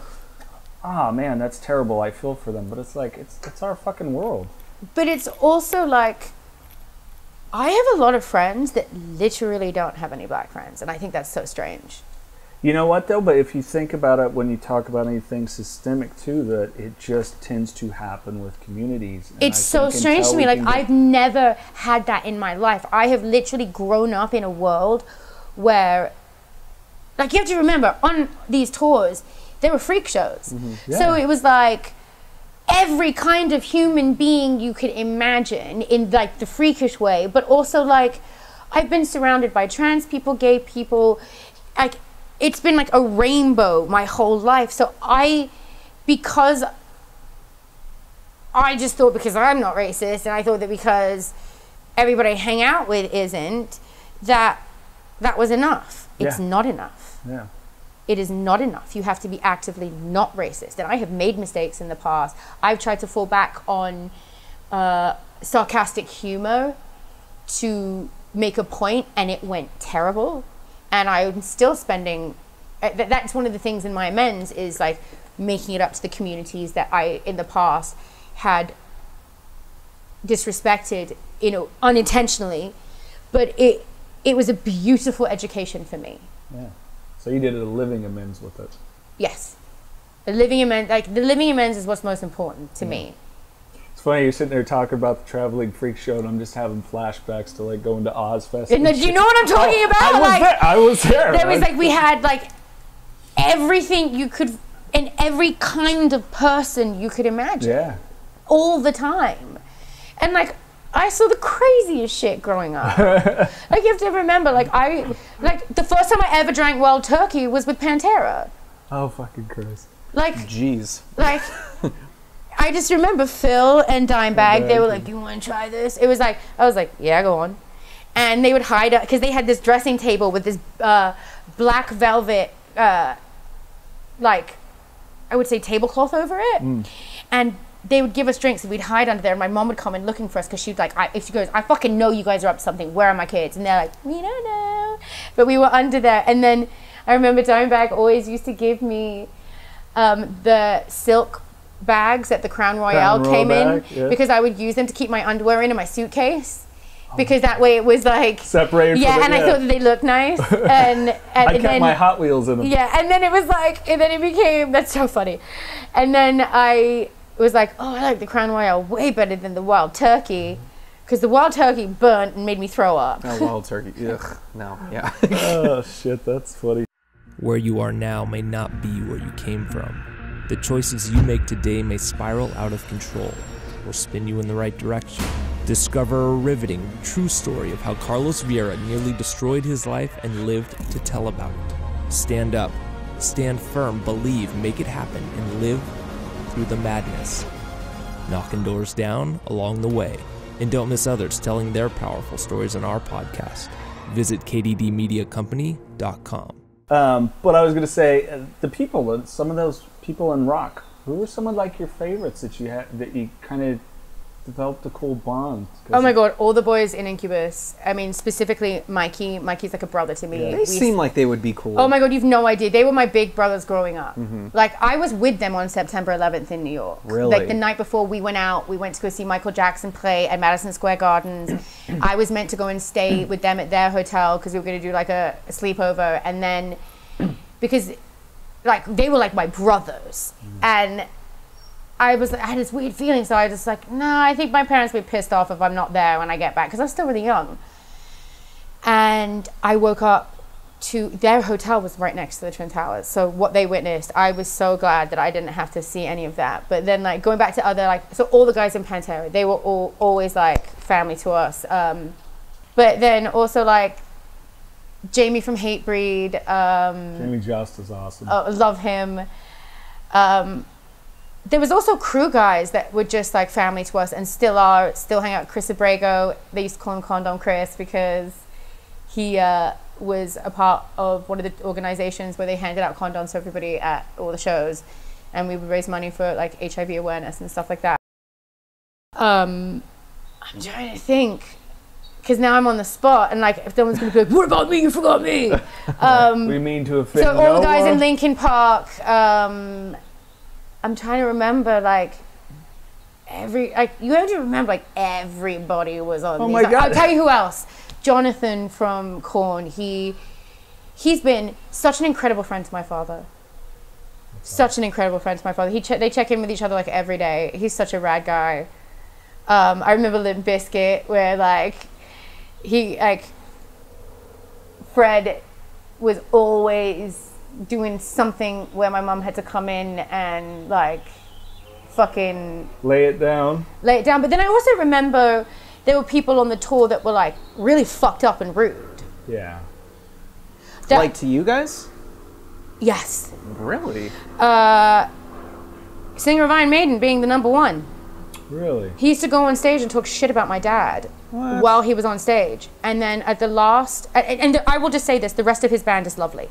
ah, oh, man, that's terrible, I feel for them. But it's like, it's, it's our fucking world. But it's also like, I have a lot of friends that literally don't have any black friends. And I think that's so strange. You know what though? But if you think about it, when you talk about anything systemic too, that it just tends to happen with communities. And it's so strange to me. Like I've never had that in my life. I have literally grown up in a world where, like, you have to remember on these tours, there were freak shows. Mm-hmm. Yeah. So it was like every kind of human being you could imagine in like the freakish way, but also like I've been surrounded by trans people, gay people, like. It's been like a rainbow my whole life. So I, because I just thought because I'm not racist, and I thought that because everybody I hang out with isn't, that that was enough. It's yeah. not enough. Yeah. It is not enough. You have to be actively not racist. And I have made mistakes in the past. I've tried to fall back on uh, sarcastic humor to make a point, and it went terrible. And I'm still spending, that's one of the things in my amends is like making it up to the communities that I, in the past, had disrespected, you know, unintentionally. But it it was a beautiful education for me. Yeah. So you did a living amends with it. Yes. The living amends, like the living amends is what's most important to yeah. me. Funny, you're sitting there talking about the traveling freak show, and I'm just having flashbacks to like going to Ozfest. And do you know what I'm talking oh, about? I was like, there. I was there. There was like we had like everything you could, and every kind of person you could imagine. Yeah. All the time, and like I saw the craziest shit growing up. Like you have to remember, like I, like the first time I ever drank wild turkey was with Pantera. Oh fucking Christ. Like. Jeez. Like. I just remember Phil and Dimebag, they were like, you want to try this? It was like, I was like, yeah, go on. And they would hide up, because they had this dressing table with this uh, black velvet, uh, like, I would say tablecloth over it. Mm. And they would give us drinks and we'd hide under there. And my mom would come in looking for us, because she'd like, I, if she goes, I fucking know you guys are up to something. Where are my kids? And they're like, we don't know. But we were under there. And then I remember Dimebag always used to give me um, the silk bags at the Crown Royale Crown came bag, in yeah. because I would use them to keep my underwear in in my suitcase oh because that way it was like separated yeah the, and yeah. I thought that they looked nice and, and I and kept then, my Hot Wheels in them yeah and then it was like and then it became that's so funny and then I was like oh I like the Crown Royale way better than the wild turkey because the wild turkey burnt and made me throw up. Oh, wild turkey ugh no yeah oh shit that's funny. Where you are now may not be where you came from. The choices you make today may spiral out of control or spin you in the right direction. Discover a riveting, true story of how Carlos Vieira nearly destroyed his life and lived to tell about it. Stand up, stand firm, believe, make it happen, and live through the madness. Knocking doors down along the way, and don't miss others telling their powerful stories on our podcast. Visit K D D media company dot com. Um, but I was going to say, uh, the people, some of those people in rock, who were some of like your favorites that you had, that you kind of developed a cool bond? Oh my God, all the boys in Incubus. I mean, specifically Mikey. Mikey's like a brother to me. Yeah. They we seem s- like they would be cool. Oh my God, you've no idea. They were my big brothers growing up. Mm-hmm. Like, I was with them on September eleventh in New York. Really? Like, the night before we went out, we went to go see Michael Jackson play at Madison Square Gardens. I was meant to go and stay with them at their hotel because we were going to do like a, a sleepover. And then, because like, they were like my brothers. Mm. And I was, I had this weird feeling, so I was just like, no, nah, I think my parents would be pissed off if I'm not there when I get back, because I was still really young. And I woke up to, their hotel was right next to the Twin Towers, so what they witnessed, I was so glad that I didn't have to see any of that. But then, like, going back to other, like, so all the guys in Pantera, they were all always, like, family to us. Um, but then also, like, Jamie from Hatebreed. Um, Jamie Justice is awesome. Oh, love him. Um, There was also crew guys that were just like family to us and still are, still hang out with Chris Abrego. They used to call him Condom Chris because he uh, was a part of one of the organizations where they handed out condoms to everybody at all the shows. And we would raise money for like H I V awareness and stuff like that. Um, I'm trying to think, because now I'm on the spot, and like, if someone's gonna be like, what about me, you forgot me? Um, we mean to offend. So all no the guys one. In Linkin Park, um, I'm trying to remember, like, every, like, you have to remember, like, everybody was on. Oh these. My God. I'll tell you who else. Jonathan from Korn. He, he's been such an incredible friend to my father. That's such awesome. an incredible friend to my father. He che- They check in with each other, like, every day. He's such a rad guy. Um, I remember Limp Bizkit, where, like, he, like, Fred was always doing something where my mom had to come in and like fucking lay it down lay it down but then I also remember there were people on the tour that were like really fucked up and rude. Yeah, that, like, to you guys? Yes, really. Uh singer of Iron Maiden being the number one. Really? He used to go on stage and talk shit about my dad. What? While he was on stage. And then at the last, and, and I will just say this, the rest of his band is lovely.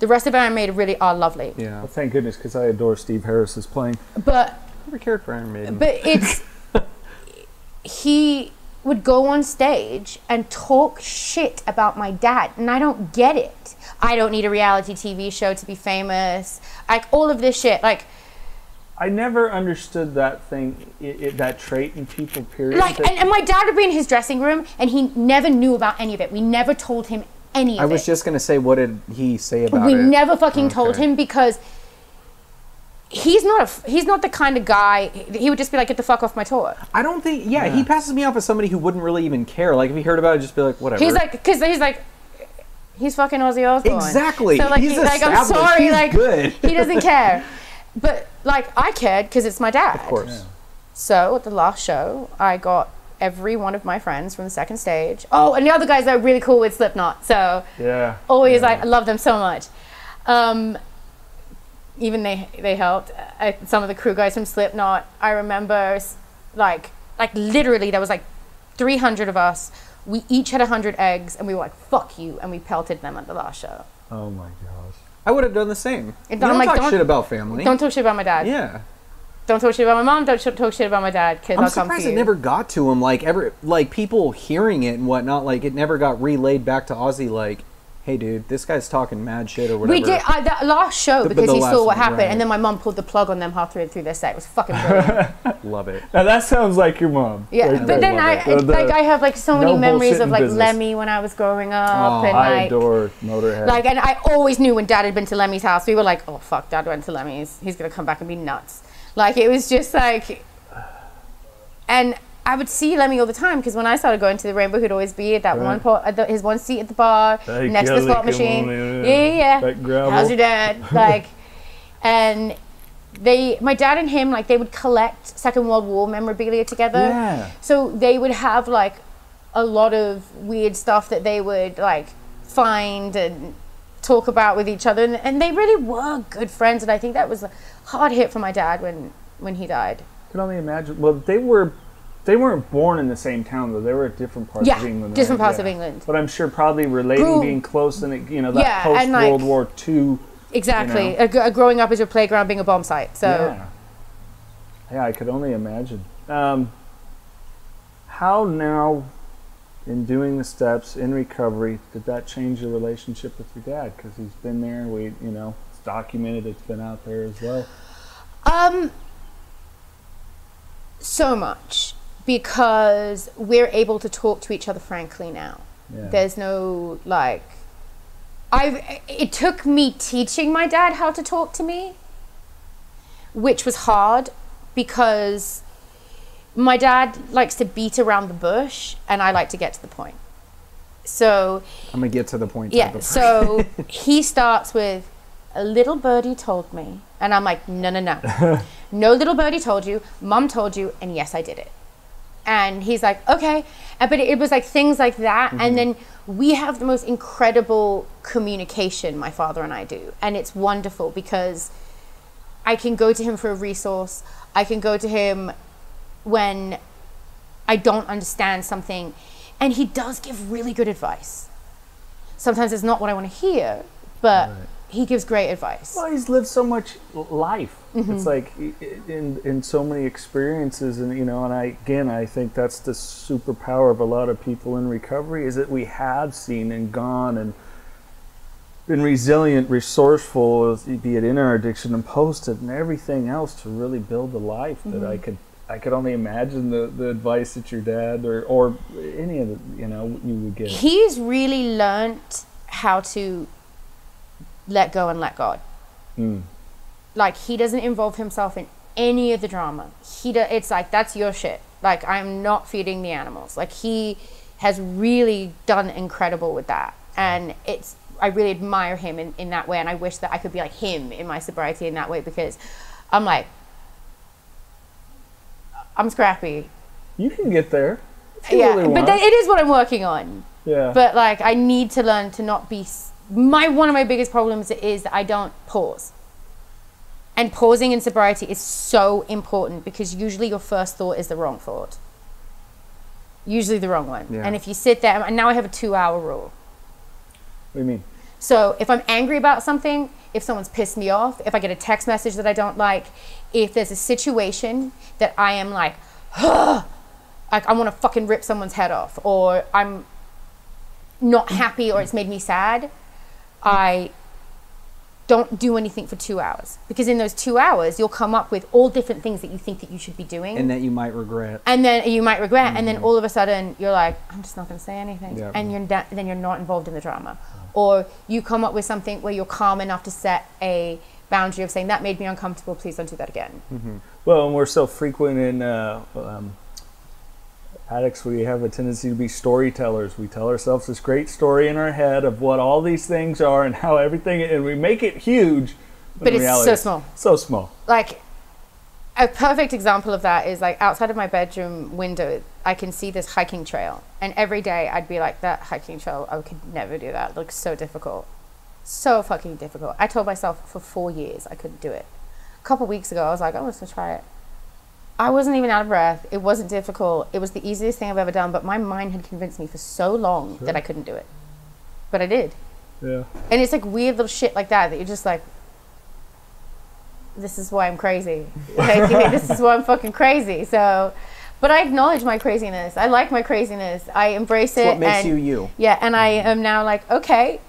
The rest of Iron Maiden really are lovely. Yeah, well, thank goodness, because I adore Steve Harris's playing. But never cared for Iron Maiden. But it's he would go on stage and talk shit about my dad, and I don't get it. I don't need a reality T V show to be famous. Like, all of this shit, like. I never understood that thing, it, it, that trait in people. Period. Like, and, and my dad would be in his dressing room, and he never knew about any of it. We never told him. Any I was it. just going to say, what did he say about we it? We never fucking okay. told him, because he's not a, he's not the kind of guy, he would just be like, get the fuck off my tour. I don't think, yeah, yeah. He passes me off as somebody who wouldn't really even care. Like, if he heard about it, just be like, whatever. He's like, because he's like, he's fucking Ozzy Osbourne. Exactly. So like, he's, he's like, I'm sorry, he's like, good. He doesn't care. But like, I cared because it's my dad. Of course. Yeah. So at the last show, I got every one of my friends from the second stage. Oh, and the other guys are really cool with Slipknot, so yeah, always yeah. Like, I love them so much. Um, even they they helped. I, some of the crew guys from Slipknot, I remember, like like literally there was like three hundred of us. We each had one hundred eggs, and we were like, "Fuck you," and we pelted them at the last show. Oh my gosh! I would have done the same. Don't, don't like, talk don't, shit about family. Don't talk shit about my dad. Yeah. Don't talk shit about my mom. Don't sh- talk shit about my dad. Cause I'm I'll surprised come for it you. Never got to him. Like ever, like people hearing it and whatnot. Like it never got relayed back to Ozzy. Like, hey, dude, this guy's talking mad shit or whatever. We did uh, that last show the, because the he saw what one, happened, right. And then my mom pulled the plug on them halfway through their set. It was fucking brilliant. Love it. Now that sounds like your mom. Yeah, yeah. But then I, I the, like I have like so no many memories of like business. Lemmy when I was growing up. Oh, and I like, adore Motorhead. Like, and I always knew when Dad had been to Lemmy's house, we were like, oh fuck, Dad went to Lemmy's. He's gonna come back and be nuts. Like, it was just like, and I would see Lemmy all the time, because when I started going to the Rainbow, he'd always be at that right. one po- at the, his one seat at the bar, hey, next Kelly, to the slot machine. On, yeah, yeah. yeah. How's your dad? Like, and They, my dad and him, like they would collect Second World War memorabilia together. Yeah. So they would have like a lot of weird stuff that they would like find and talk about with each other. And, and they really were good friends. And I think that was a hard hit for my dad when, when he died. I can only imagine. Well, they were, they weren't born in the same town though. They were at different parts yeah, of England. different right? parts yeah. of England. But I'm sure probably relating, Ooh. being close, and it, you know, that yeah, post World like, War Two. Exactly. You know? a, a growing up as your playground being a bomb site. So, yeah, yeah I could only imagine. Um, how now, in doing the steps in recovery, did that change your relationship with your dad? Because he's been there. We, you know, it's documented. It's been out there as well. Um, so much, because we're able to talk to each other frankly now. Yeah. There's no like. I've, it took me teaching my dad how to talk to me, which was hard because my dad likes to beat around the bush and I like to get to the point. So I'm gonna get to the point. Yeah, so he starts with, a little birdie told me, and I'm like, no, no, no. No little birdie told you, Mom told you, and yes, I did it. And he's like, okay. But it was like things like that. Mm-hmm. And then we have the most incredible communication, my father and I do. And it's wonderful because I can go to him for a resource. I can go to him when I don't understand something. And he does give really good advice. Sometimes it's not what I want to hear, but right. he gives great advice. Well, he's lived so much life. Mm-hmm. It's like in in so many experiences, and you know, and I again, I think that's the superpower of a lot of people in recovery, is that we have seen and gone and been resilient, resourceful, be it in our addiction and post it and everything else, to really build a life mm-hmm. that I could I could only imagine the the advice that your dad or or any of the, you know, you would give. He's really learnt how to let go and let God. Mm. Like, he doesn't involve himself in any of the drama. He do, it's like, that's your shit. Like, I'm not feeding the animals. Like, he has really done incredible with that. And it's, I really admire him in, in that way. And I wish that I could be like him in my sobriety in that way, because I'm like, I'm scrappy. You can get there. Yeah, really but that, it is what I'm working on. Yeah. But like, I need to learn to not be, my, one of my biggest problems is that I don't pause. And pausing in sobriety is so important, because usually your first thought is the wrong thought. Usually the wrong one. Yeah. And if you sit there, and now I have a two hour rule. What do you mean? So if I'm angry about something, if someone's pissed me off, if I get a text message that I don't like, if there's a situation that I am like, huh, like I want to fucking rip someone's head off, or I'm not happy, or it's made me sad, I don't do anything for two hours. Because in those two hours, you'll come up with all different things that you think that you should be doing. And that you might regret. And then you might regret. Mm-hmm. And then all of a sudden, you're like, I'm just not going to say anything. Yep. And you're da- then you're not involved in the drama. Mm-hmm. Or you come up with something where you're calm enough to set a boundary of saying, that made me uncomfortable, please don't do that again. Mm-hmm. Well, and we're so frequent in uh, um, addicts, we have a tendency to be storytellers. We tell ourselves this great story in our head of what all these things are and how everything, and we make it huge. But it's reality, so small. So small. Like, a perfect example of that is, like, outside of my bedroom window, I can see this hiking trail. And every day I'd be like, that hiking trail, I could never do that. It looks so difficult. So fucking difficult. I told myself for four years I couldn't do it. A couple weeks ago, I was like, I want to try it. I wasn't even out of breath. It wasn't difficult. It was the easiest thing I've ever done, but my mind had convinced me for so long sure. that I couldn't do it. But I did. Yeah. And it's like weird little shit like that that you're just like, this is why I'm crazy. Like, this is why I'm fucking crazy. So, but I acknowledge my craziness. I like my craziness. I embrace it. It's what makes and, you you. Yeah, and I am now like, okay,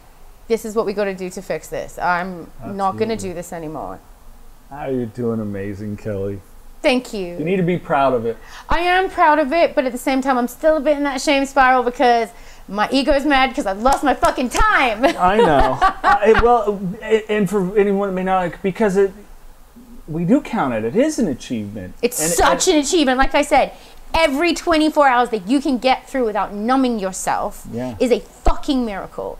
this is what we got to do to fix this. I'm Absolutely. not going to do this anymore. Oh, you're doing amazing, Kelly. Thank you. You need to be proud of it. I am proud of it, but at the same time, I'm still a bit in that shame spiral because my ego's mad because I've lost my fucking time. I know. uh, it, well, it, and for anyone that may not, like, because it, we do count it. It is an achievement. It's and such it, an achievement. Like I said, every twenty-four hours that you can get through without numbing yourself yeah. is a fucking miracle.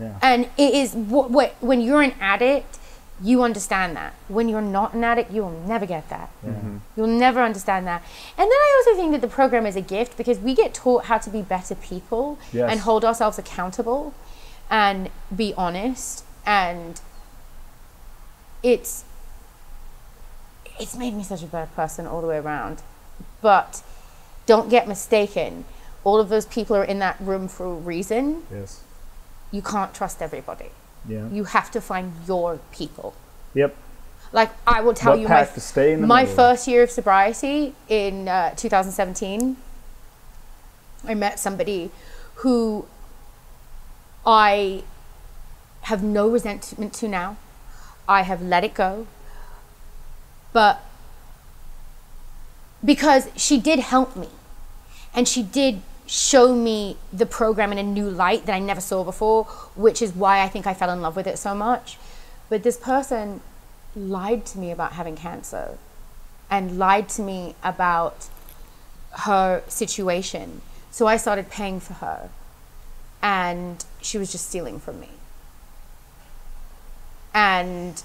Yeah. And it is what, what when you're an addict, you understand that. When you're not an addict, you'll never get that. Mm-hmm. You'll never understand that. And then I also think that the program is a gift because we get taught how to be better people yes. and hold ourselves accountable and be honest. And it's, it's made me such a bad person all the way around. But don't get mistaken. All of those people are in that room for a reason. Yes. You can't trust everybody. Yeah. You have to find your people. Yep. Like I will tell what you, my, to stay in the my first year of sobriety in uh, two thousand seventeen, I met somebody who I have no resentment to now. I have let it go, but because she did help me and she did show me the program in a new light that I never saw before, which is why I think I fell in love with it so much. But this person lied to me about having cancer and lied to me about her situation. So I started paying for her and she was just stealing from me. And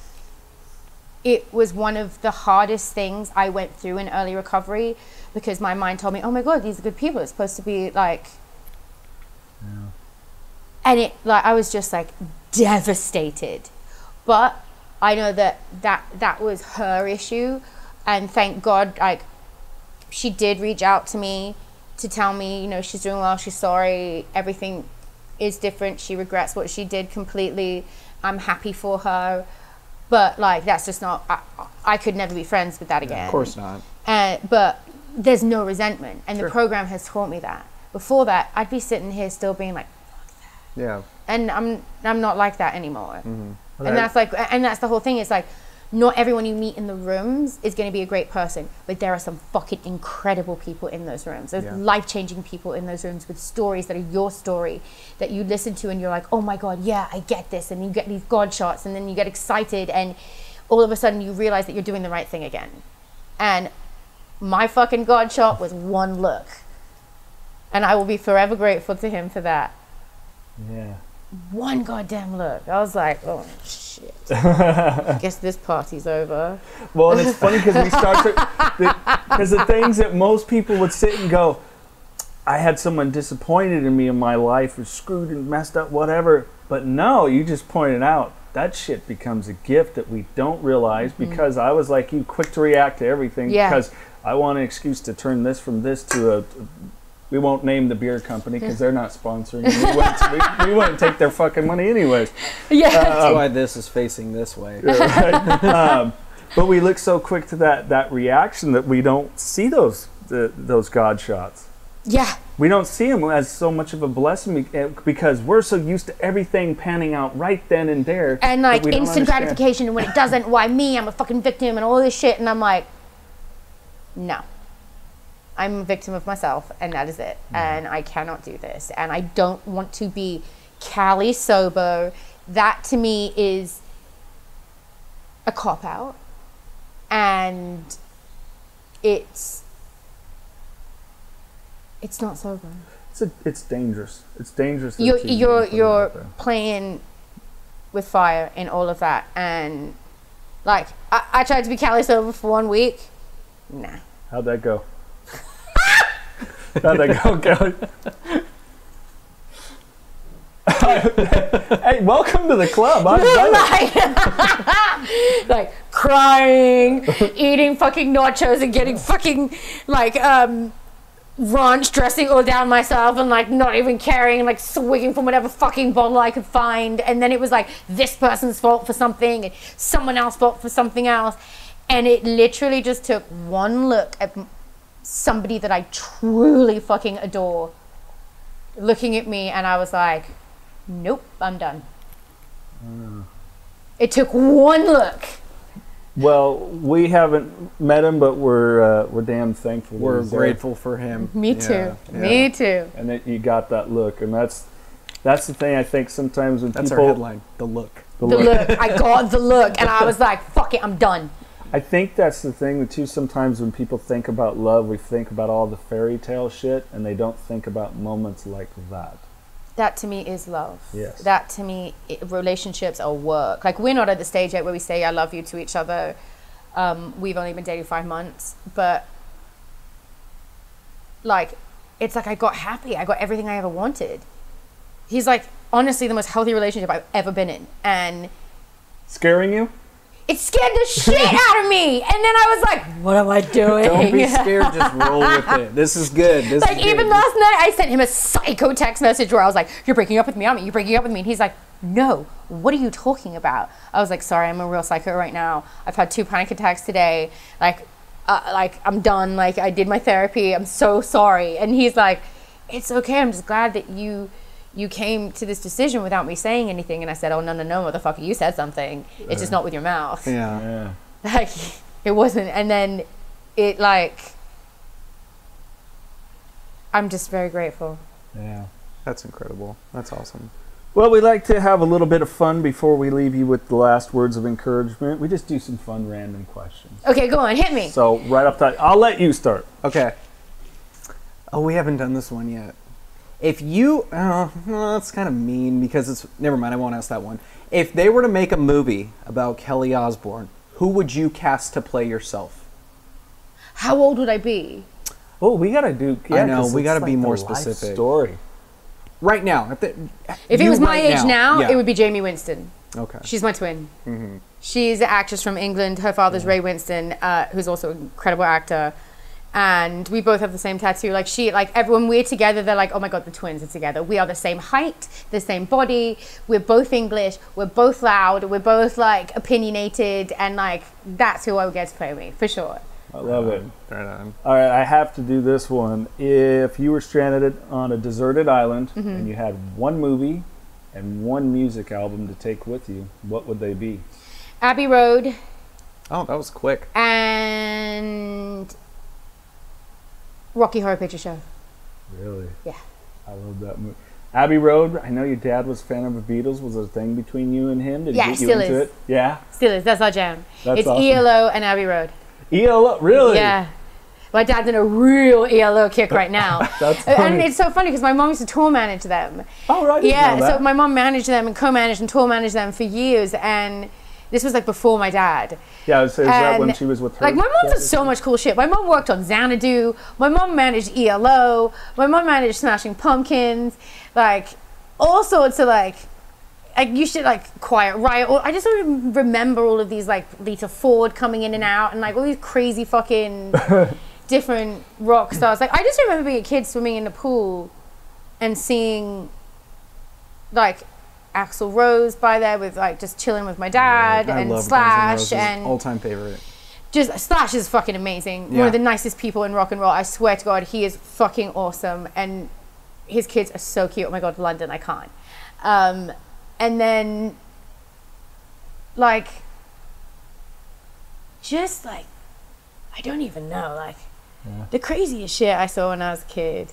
it was one of the hardest things I went through in early recovery because my mind told me, oh my God, these are good people. It's supposed to be like, yeah. and it like, I was just like devastated. But I know that, that that was her issue. And thank God, like she did reach out to me to tell me, you know, she's doing well, she's sorry, everything is different. She regrets what she did completely. I'm happy for her. But like, that's just not, I, I could never be friends with that again. Yeah, of course not. Uh, but there's no resentment. And sure. the program has taught me that. Before that, I'd be sitting here still being like, fuck that. Yeah. And I'm, I'm not like that anymore. Mm-hmm. Right. And that's like, and that's the whole thing. It's like, not everyone you meet in the rooms is going to be a great person, but there are some fucking incredible people in those rooms. There's yeah. life-changing people in those rooms with stories that are your story that you listen to and you're like, oh my God, yeah, I get this. And you get these God shots and then you get excited and all of a sudden you realize that you're doing the right thing again. And my fucking God shot was one look. And I will be forever grateful to him for that. Yeah. One goddamn look. I was like, oh shit. I guess this party's over. Well, and it's funny because we start to, because the, the things that most people would sit and go, I had someone disappointed in me in my life, was screwed and messed up, whatever. But no, you just pointed out that shit becomes a gift that we don't realize mm-hmm. because I was like you, quick to react to everything yeah. because I want an excuse to turn this from this to a. a We won't name the beer company because they're not sponsoring. We wouldn't, we, we wouldn't take their fucking money anyways. Yeah. Uh, That's why this is facing this way. Right? um, but we look so quick to that that reaction that we don't see those the, those God shots. Yeah. We don't see them as so much of a blessing because we're so used to everything panning out right then and there. And like instant understand. gratification, and when it doesn't, why me? I'm a fucking victim and all this shit. And I'm like, no. I'm a victim of myself and that is it. Yeah. And I cannot do this. And I don't want to be Cali sober. That to me is a cop out. And it's, it's not sober. It's, a, it's dangerous. It's dangerous. You're, you're, you're playing with fire in all of that. And like, I, I tried to be Cali sober for one week. Nah. How'd that go? How'd that go, Kelly? Hey, welcome to the club. I'm like, like crying, eating fucking nachos and getting fucking like um, ranch dressing all down myself and like not even caring and like swigging from whatever fucking bottle I could find. And then it was like this person's fault for something and someone else's fault for something else. And it literally just took one look at somebody that I truly fucking adore looking at me and I was like, nope, I'm done. Mm. It took one look. Well, we haven't met him, but we're uh, we're damn thankful. We're grateful there. for him. Me yeah, too. Yeah. Me too. And that you got that look, and that's that's the thing I think sometimes when that's people our headline, the look, the, the look. look. I got the look, and I was like, fuck it, I'm done. I think that's the thing too, sometimes when people think about love, we think about all the fairy tale shit and they don't think about moments like that. That to me is love. Yes. That to me, it, relationships are work. Like, we're not at the stage yet where we say I love you to each other. Um, we've only been dating five months, but like, it's like I got happy. I got everything I ever wanted. He's like, honestly, the most healthy relationship I've ever been in. And scaring you? It scared the shit out of me. And then I was like, what am I doing? Don't be scared, just roll with it. This is good. This like, is even good. Last night, I sent him a psycho text message where I was like, you're breaking up with me, aren't you? You're breaking up with me. And he's like, no, what are you talking about? I was like, sorry, I'm a real psycho right now. I've had two panic attacks today. Like, uh, like I'm done. Like, I did my therapy. I'm so sorry. And he's like, it's okay. I'm just glad that you... you came to this decision without me saying anything. And I said, oh, no, no, no, motherfucker, you said something. It's uh, just not with your mouth. Yeah, yeah. Like, it wasn't. And then it, like, I'm just very grateful. Yeah, that's incredible. That's awesome. Well, we like to have a little bit of fun before we leave you with the last words of encouragement. We just do some fun random questions. Okay, go on, hit me. So right up top, I'll let you start. Okay. Oh, we haven't done this one yet. If you, oh, well, that's kind of mean because it's, never mind, I won't ask that one. If they were to make a movie about Kelly Osbourne, who would you cast to play yourself? How old would I be? Oh, we gotta do, yeah, I know, we gotta like be more specific. Story. Right now. If, they, if it was my right age now, now yeah. it would be Jamie Winston. Okay. She's my twin. Mm-hmm. She's an actress from England. Her father's mm-hmm. Ray Winston, uh, who's also an incredible actor. And we both have the same tattoo. Like she, like everyone, we're together. They're like, oh my God, the twins are together. We are the same height, the same body. We're both English. We're both loud. We're both like opinionated. And like, that's who I would get to play me for sure. I love it. Right on. All right, I have to do this one. If you were stranded on a deserted island mm-hmm. and you had one movie and one music album to take with you, what would they be? Abbey Road. Oh, that was quick. And... Rocky Horror Picture Show. Really? Yeah. I love that movie. Abbey Road, I know your dad was a fan of the Beatles. Was there a thing between you and him? Did yeah, get you still into is. It? Yeah? Still is. That's our jam. That's it's awesome. E L O and Abbey Road. E L O? Really? Yeah. My dad's in a real E L O kick right now. That's funny. And it's so funny because my mom used to tour manage them. Oh, right. Yeah, so my mom managed them and co-managed and tour managed them for years. And this was like before my dad. Yeah, I would say is that when she was with her. Like my mom did so much cool shit. My mom worked on Xanadu. My mom managed E L O. My mom managed Smashing Pumpkins. Like all sorts of like, like you should like Quiet Riot. I just sort of remember all of these like Lita Ford coming in and out and like all these crazy fucking different rock stars. Like I just remember being a kid swimming in the pool and seeing like Axl Rose by there with like just chilling with my dad yeah, and Slash and all-time favorite. Just Slash is fucking amazing. Yeah. One of the nicest people in rock and roll. I swear to God, he is fucking awesome, and his kids are so cute. Oh my God, London, I can't. Um, and then like just like I don't even know like yeah. the craziest shit I saw when I was a kid.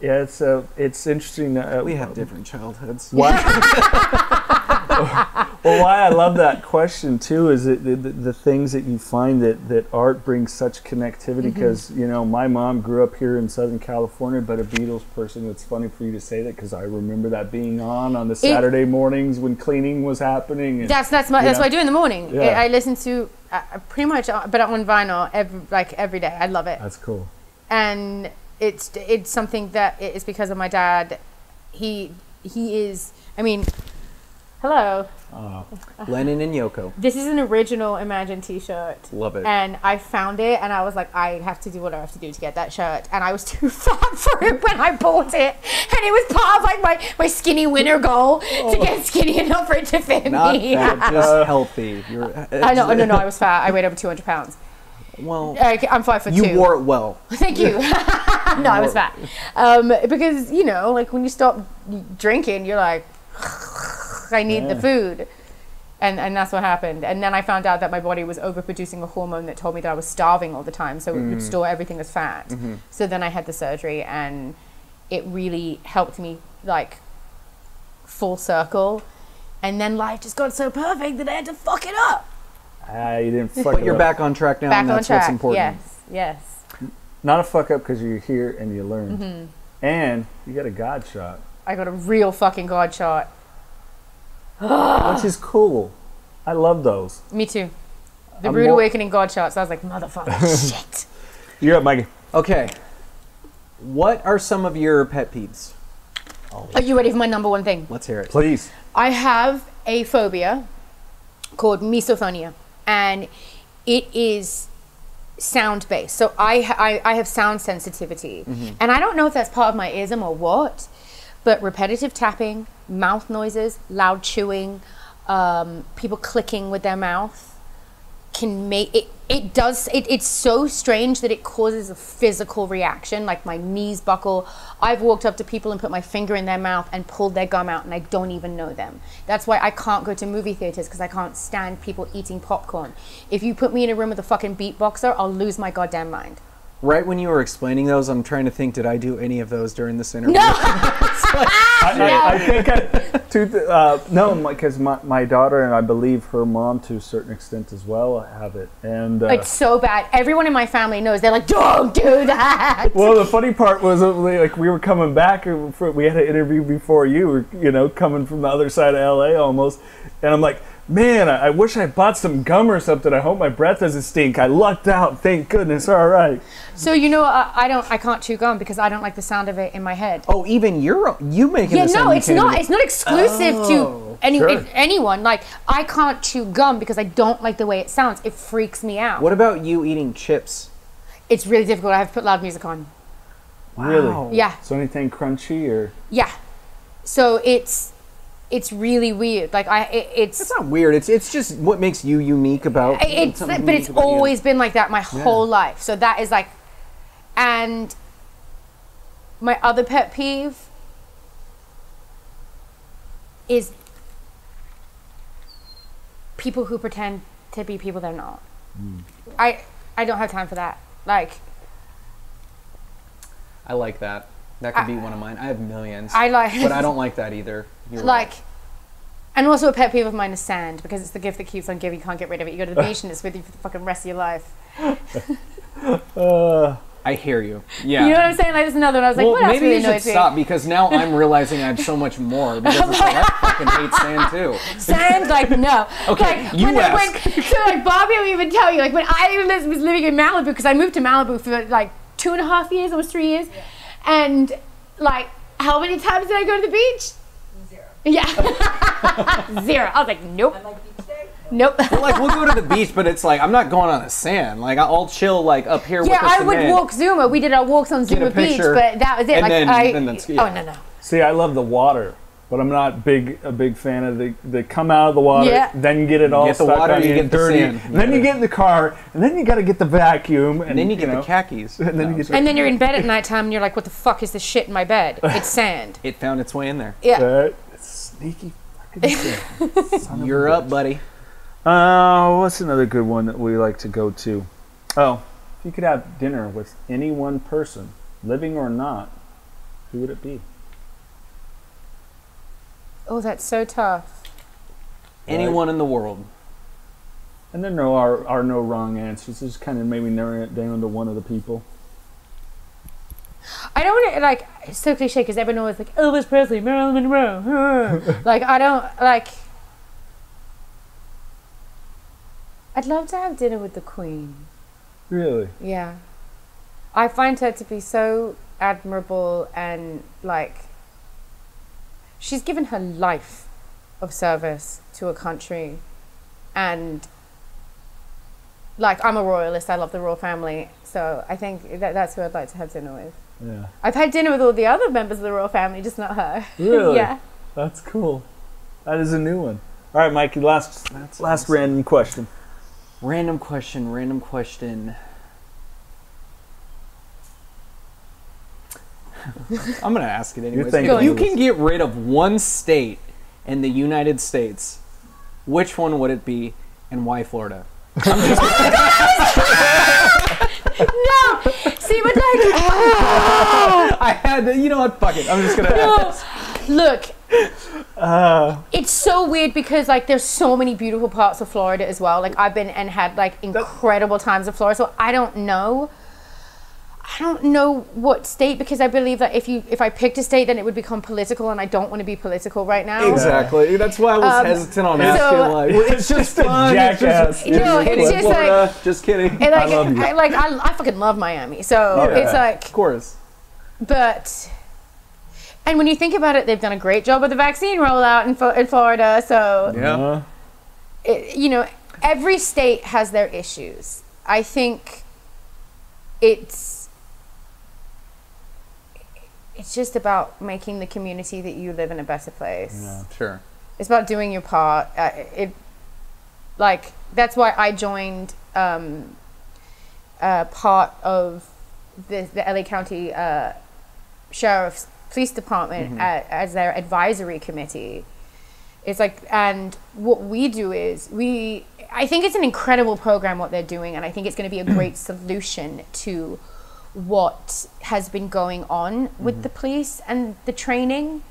Yeah, it's uh, it's interesting. Uh, we have different childhoods. Why? Well, why I love that question too is that the, the, the things that you find that, that art brings such connectivity. Because mm-hmm. you know, my mom grew up here in Southern California, but a Beatles person. It's funny for you to say that because I remember that being on on the Saturday it, mornings when cleaning was happening. And, that's that's my, that's know. What I do in the morning. Yeah. I, I listen to uh, pretty much, uh, but on vinyl, every, like every day. I love it. That's cool. And. It's it's something that it's because of my dad. He he is. I mean, hello. Uh, Lennon and Yoko. This is an original Imagine T-shirt. Love it. And I found it, and I was like, I have to do what I have to do to get that shirt. And I was too fat for it when I bought it, and it was part of like my my skinny winter goal oh. to get skinny enough for it to fit Not me. Not fat, just healthy. You're, I know, no, no, I was fat. I weighed over two hundred pounds. Well, like, I'm five foot two. You wore it well. Thank you. No, I was fat. Um, because, you know, like when you stop drinking, you're like, I need yeah. the food. And and that's what happened. And then I found out that my body was overproducing a hormone that told me that I was starving all the time. So mm. it would store everything as fat. Mm-hmm. So then I had the surgery and it really helped me like full circle. And then life just got so perfect that I had to fuck it up. Ah, you didn't fuck but it up. But you're back on track now back and that's on track. What's important. Yes, yes. Not a fuck up because you're here and you learn. Mm-hmm. And you got a God shot. I got a real fucking God shot. Which is cool. I love those. Me too. The I'm Rude Awakening God shots. I was like, motherfucker, shit. You're up, Mikey. Okay. What are some of your pet peeves? Oh. Are you ready for my number one thing? Let's hear it. Please. I have a phobia called misophonia, and it is sound-based. So I, ha I, I have sound sensitivity, mm-hmm. and I don't know if that's part of my ism or what, but repetitive tapping, mouth noises, loud chewing, um, people clicking with their mouth can make it. It does. It, it's so strange that it causes a physical reaction. Like my knees buckle. I've walked up to people and put my finger in their mouth and pulled their gum out, and I don't even know them. That's why I can't go to movie theaters, because I can't stand people eating popcorn. If you put me in a room with a fucking beatboxer, I'll lose my goddamn mind. Right when you were explaining those, I'm trying to think, did I do any of those during this interview? No! Like, I, no. I, I think I... To, uh, no, because my, my daughter and I believe her mom to a certain extent as well have it. And uh, it's so bad. Everyone in my family knows. They're like, don't do that! Well, the funny part was, like, we were coming back. We had an interview before you. We were, you know, coming from the other side of L A almost. And I'm like... Man, I, I wish I bought some gum or something. I hope my breath doesn't stink. I lucked out. Thank goodness. All right. So you know, I, I don't. I can't chew gum because I don't like the sound of it in my head. Oh, even you're you making. Yeah, no, it's not. It. It's not exclusive oh, to any sure. anyone. Like I can't chew gum because I don't like the way it sounds. It freaks me out. What about you eating chips? It's really difficult. I have to put loud music on. Wow. Really? Yeah. So anything crunchy or? Yeah. So it's. It's really weird. Like I, it, it's. It's not weird. It's it's just what makes you unique about. It's, but unique it's about always you. Been like that my whole yeah. life. So that is like, and my other pet peeve is people who pretend to be people they're not. Mm. I I don't have time for that. Like. I like that. That could I, be one of mine. I have millions. I like, but I don't like that either. You're like, right. And also a pet peeve of mine is sand, because it's the gift that keeps on giving. You can't get rid of it. You go to the beach and it's with you for the fucking rest of your life. uh, I hear you. Yeah. You know what I'm saying? Like, there's another one. I was well, like, what else really annoys me? Maybe you should stop, because now I'm realizing I have so much more. Because it's like, I fucking hate sand too. Sand, like, no. Okay, like, you when ask. I went, so like, Bobby will even tell you, like, when I was living in Malibu, because I moved to Malibu for like two and a half years, almost three years, yeah. and like, how many times did I go to the beach? Yeah. Zero. I was like, nope. I like beach day? Nope. But like, we'll go to the beach, but it's like, I'm not going on the sand. Like, I'll chill, like, up here yeah, with us. Yeah, I would man. walk Zuma. We did our walks on Zuma Beach, but that was it. And like, then, I, and then, yeah. Oh, no, no. See, I love the water, but I'm not big a big fan of the, the come out of the water, yeah. then get it all get stuck the water, on you, you get dirty, the sand. Then you get in the car, and then you got to get the vacuum. And, and then you, you get know, the khakis. And then, no, you get and then you're in bed at nighttime, and you're like, what the fuck is this shit in my bed? It's sand. It found its way in there. Yeah. Uh, Sneaky fucking You're up, buddy. Uh, what's another good one that we like to go to? Oh, if you could have dinner with any one person, living or not, who would it be? Oh, that's so tough. Anyone right. in the world. And there no, are, are no wrong answers. Just kind of maybe narrowing it down to one of the people. I don't want to, like, it's so cliche because everyone was like, Elvis Presley, Marilyn Monroe. Like, I don't, like, I'd love to have dinner with the Queen. Really? Yeah. I find her to be so admirable and, like, she's given her life of service to a country. And, like, I'm a royalist. I love the royal family. So I think that, that's who I'd like to have dinner with. Yeah. I've had dinner with all the other members of the royal family, just not her. Really? Yeah. That's cool. That is a new one. All right, Mikey, last That's last awesome. random question. Random question, random question. I'm going to ask it anyways. If you can get rid of one state in the United States, which one would it be and why Florida? I'm just No! See, but like, oh. I had to, you know what, fuck it. I'm just going to no. Look, uh, it's so weird because, like, there's so many beautiful parts of Florida as well. Like, I've been and had, like, incredible times of Florida, so I don't know. I don't know what state, because I believe that if you if I picked a state, then it would become political, and I don't want to be political right now. Exactly. That's why I was um, hesitant on asking. So, like, well, it's just fun. Jackass. You know, it's, it's just Florida. Like, just kidding. And like, I love you. I, like I, I fucking love Miami. So yeah. It's like, of course. But. And when you think about it, they've done a great job with the vaccine rollout in, in Florida. So, yeah. It, you know, every state has their issues. I think it's it's just about making the community that you live in a better place. Yeah, sure. It's about doing your part. Uh, it, like, that's why I joined um, uh, part of the, the L A County uh, Sheriff's Police Department mm-hmm. at, as their advisory committee. It's like, and what we do is we, I think it's an incredible program what they're doing, and I think it's going to be a great solution to what has been going on with mm-hmm. the police and the training,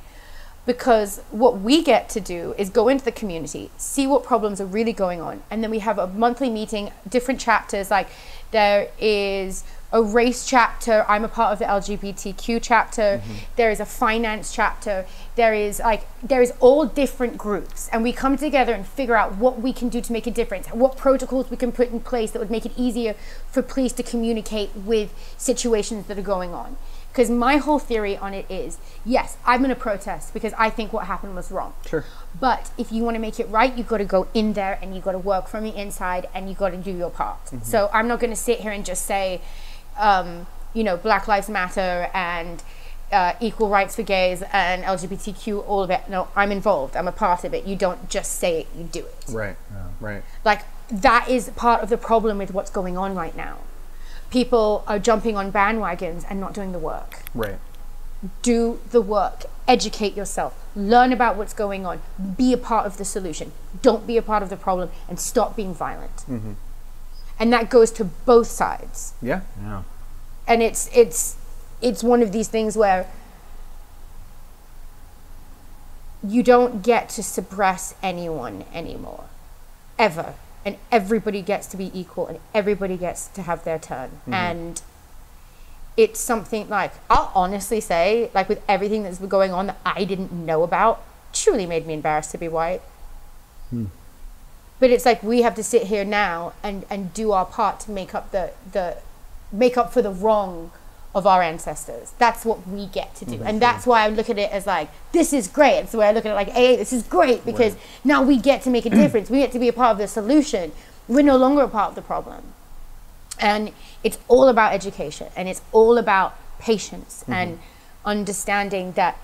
because what we get to do is go into the community, see what problems are really going on, and then we have a monthly meeting, different chapters, like there is a race chapter, I'm a part of the L G B T Q chapter, mm-hmm. there is a finance chapter, there is like, there is all different groups, and we come together and figure out what we can do to make a difference, what protocols we can put in place that would make it easier for police to communicate with situations that are going on. Because my whole theory on it is, yes, I'm gonna protest because I think what happened was wrong. Sure. But if you wanna make it right, you gotta go in there and you gotta work from the inside and you gotta do your part. Mm-hmm. So I'm not gonna sit here and just say, Um, you know, Black Lives Matter and uh, equal rights for gays and L G B T Q, all of it. No, I'm involved. I'm a part of it. You don't just say it, you do it. Right, yeah. Right. Like, that is part of the problem with what's going on right now. People are jumping on bandwagons and not doing the work. Right. Do the work. Educate yourself. Learn about what's going on. Be a part of the solution. Don't be a part of the problem, and stop being violent. Mm-hmm. And that goes to both sides. Yeah. Yeah. And it's it's it's one of these things where you don't get to suppress anyone anymore, ever. And everybody gets to be equal, and everybody gets to have their turn. Mm-hmm. And it's something, like, I'll honestly say, like, with everything that's been going on that I didn't know about, truly made me embarrassed to be white. Mm. But it's like, we have to sit here now and, and do our part to make up the, the make up for the wrong of our ancestors. That's what we get to do. Mm-hmm. And that's why I look at it as like, this is great. It's the way I look at it, like, hey, this is great, because right. now we get to make a difference. We get to be a part of the solution. We're no longer a part of the problem. And it's all about education, and it's all about patience mm-hmm. and understanding that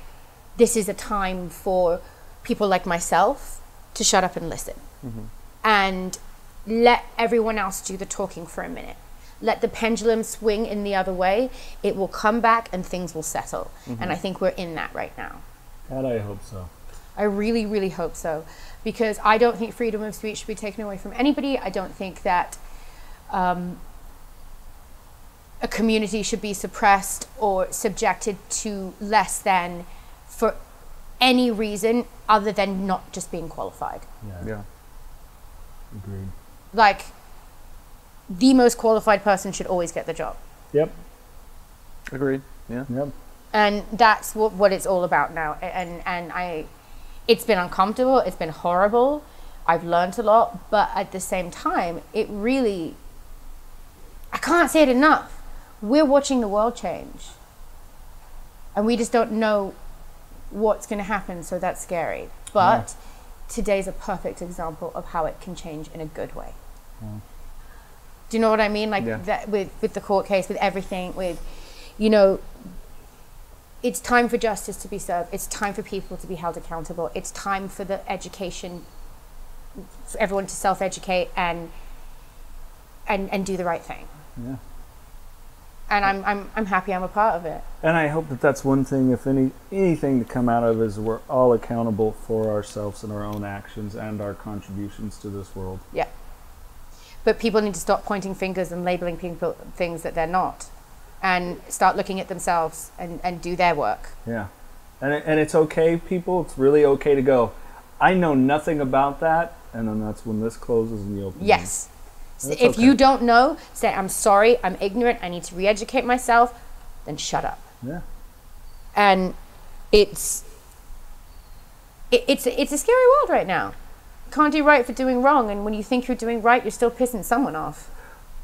this is a time for people like myself to shut up and listen. Mm-hmm. And let everyone else do the talking for a minute. Let the pendulum swing in the other way. It will come back and things will settle. Mm-hmm. And I think we're in that right now. God, I hope so. I really, really hope so. Because I don't think freedom of speech should be taken away from anybody. I don't think that um, a community should be suppressed or subjected to less than for any reason other than not just being qualified. Yeah. Yeah. Agreed. Like, the most qualified person should always get the job. Yep. Agreed. Yeah. Yep. And that's what what it's all about now. And and I, it's been uncomfortable. It's been horrible. I've learned a lot, but at the same time, it really. I can't say it enough. We're watching the world change. And we just don't know what's going to happen, so that's scary. But. Yeah. Today's a perfect example of how it can change in a good way. Mm. Do you know what I mean? Like yeah. that with, with the court case, with everything, with, you know, it's time for justice to be served. It's time for people to be held accountable. It's time for the education, for everyone to self-educate and, and, and do the right thing. Yeah. And I'm, I'm, I'm happy I'm a part of it. And I hope that that's one thing, if any anything to come out of, is we're all accountable for ourselves and our own actions and our contributions to this world. Yeah. But people need to stop pointing fingers and labeling people things that they're not, and start looking at themselves and, and do their work. Yeah. And, it, and it's okay, people. It's really okay to go, I know nothing about that. And then that's when this closes and you open. Yes. It. That's if okay. you don't know, say, I'm sorry, I'm ignorant, I need to re-educate myself, then shut up. Yeah. And it's, it, it's, it's a scary world right now. Can't do right for doing wrong, and when you think you're doing right, you're still pissing someone off.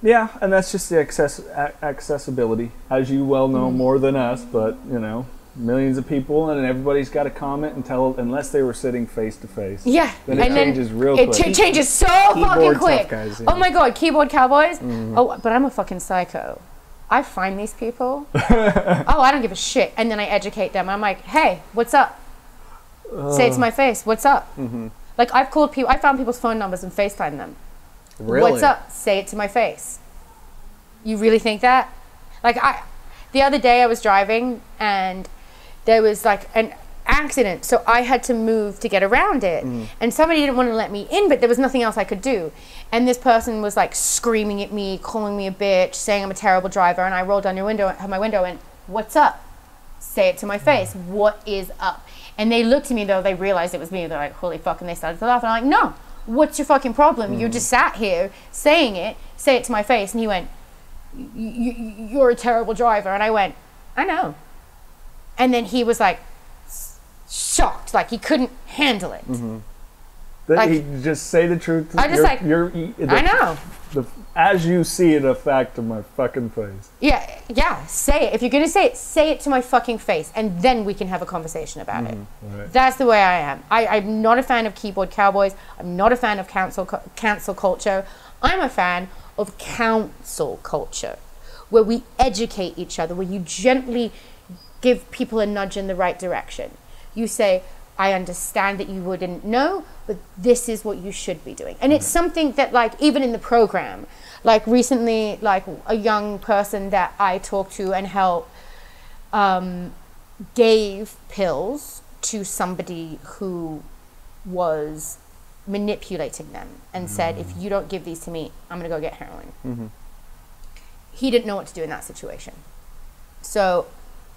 Yeah, and that's just the access, accessibility, as you well know, mm. more than us, but, you know, millions of people, and everybody's got to comment and tell, unless they were sitting face to face. Yeah. Then it and changes then real quick. It ch changes so keyboard fucking quick. Tough guys, yeah. Oh my God, keyboard cowboys. Mm. Oh, but I'm a fucking psycho. I find these people. Oh, I don't give a shit. And then I educate them. I'm like, hey, what's up? Uh, Say it to my face, what's up? Mm-hmm. Like, I've called people, I found people's phone numbers and FaceTime them. Really? What's up? Say it to my face. You really think that? Like, I, the other day I was driving and there was like an accident, so I had to move to get around it. Mm. And somebody didn't want to let me in, but there was nothing else I could do. And this person was like screaming at me, calling me a bitch, saying I'm a terrible driver, and I rolled down your window, my window, and what's up? Say it to my face. Mm. What is up? And they looked at me, though, they realized it was me. They're like, holy fuck, and they started to laugh. And I'm like, no, what's your fucking problem? Mm. You just sat here saying it, say it to my face. And he went, you're a terrible driver. And I went, I know. And then he was like shocked, like he couldn't handle it. Mm-hmm. Like, he just say the truth. I just you're, like you're, the, I know. The, as you see it, a fact of my fucking face. Yeah, yeah. Say it if you're gonna say it. Say it to my fucking face, and then we can have a conversation about mm-hmm. it. Right. That's the way I am. I, I'm not a fan of keyboard cowboys. I'm not a fan of cancel cancel culture. I'm a fan of council culture, where we educate each other, where you gently give people a nudge in the right direction. You say, I understand that you wouldn't know, but this is what you should be doing. And mm-hmm. it's something that, like, even in the program, like recently, like a young person that I talked to and helped um, gave pills to somebody who was manipulating them and mm-hmm. said, if you don't give these to me, I'm gonna go get heroin. Mm-hmm. He didn't know what to do in that situation. So,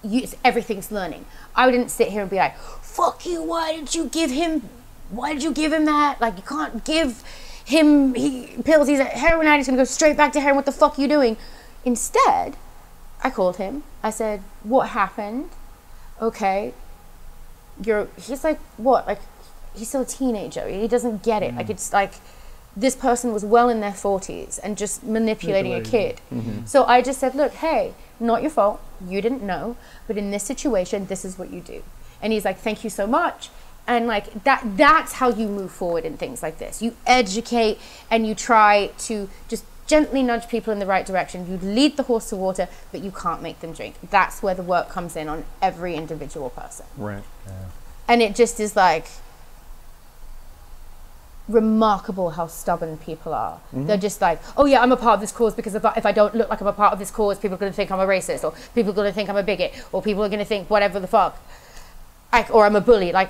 You, everything's learning. I didn't sit here and be like, fuck you, why did you give him, why did you give him that? Like, you can't give him he, pills, he's a heroin addict, he's gonna go straight back to heroin, what the fuck are you doing? Instead, I called him, I said, what happened? Okay, you're, he's like, what? Like, he's still a teenager, he doesn't get it. Mm. Like, it's like, this person was well in their forties and just manipulating a kid. Mm-hmm. So I just said, look, hey, not your fault, you didn't know, but in this situation, this is what you do. And he's like, thank you so much. And like, that that's how you move forward in things like this. You educate and you try to just gently nudge people in the right direction. You lead the horse to water, but you can't make them drink. That's where the work comes in on every individual person. Right. Yeah. And it just is like, remarkable how stubborn people are. Mm-hmm. They're just like, oh yeah, I'm a part of this cause because if I, if I don't look like I'm a part of this cause, people are going to think I'm a racist, or people are going to think I'm a bigot, or people are going to think whatever the fuck, I, or I'm a bully. Like,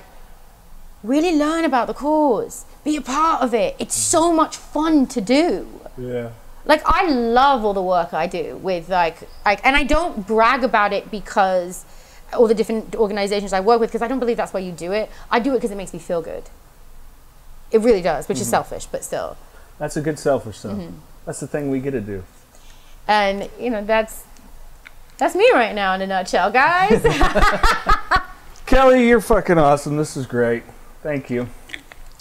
really learn about the cause, be a part of it. It's so much fun to do. Yeah. Like, I love all the work I do with like, like, and I don't brag about it because all the different organizations I work with, because I don't believe that's why you do it. I do it because it makes me feel good. It really does, which mm-hmm. is selfish, but still. That's a good selfish stuff. Mm-hmm. That's the thing we get to do. And, you know, that's that's me right now in a nutshell, guys. Kelly, you're fucking awesome. This is great. Thank you.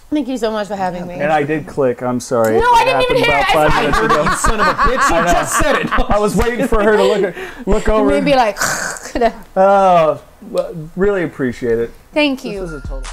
Thank you so much for having me. And I did click. I'm sorry. No, it I didn't even hear it. Five I heard it, you son of a bitch. You just said it. I was waiting for her to look, look over. Maybe and be like. Oh, well, really appreciate it. Thank you. This is a total...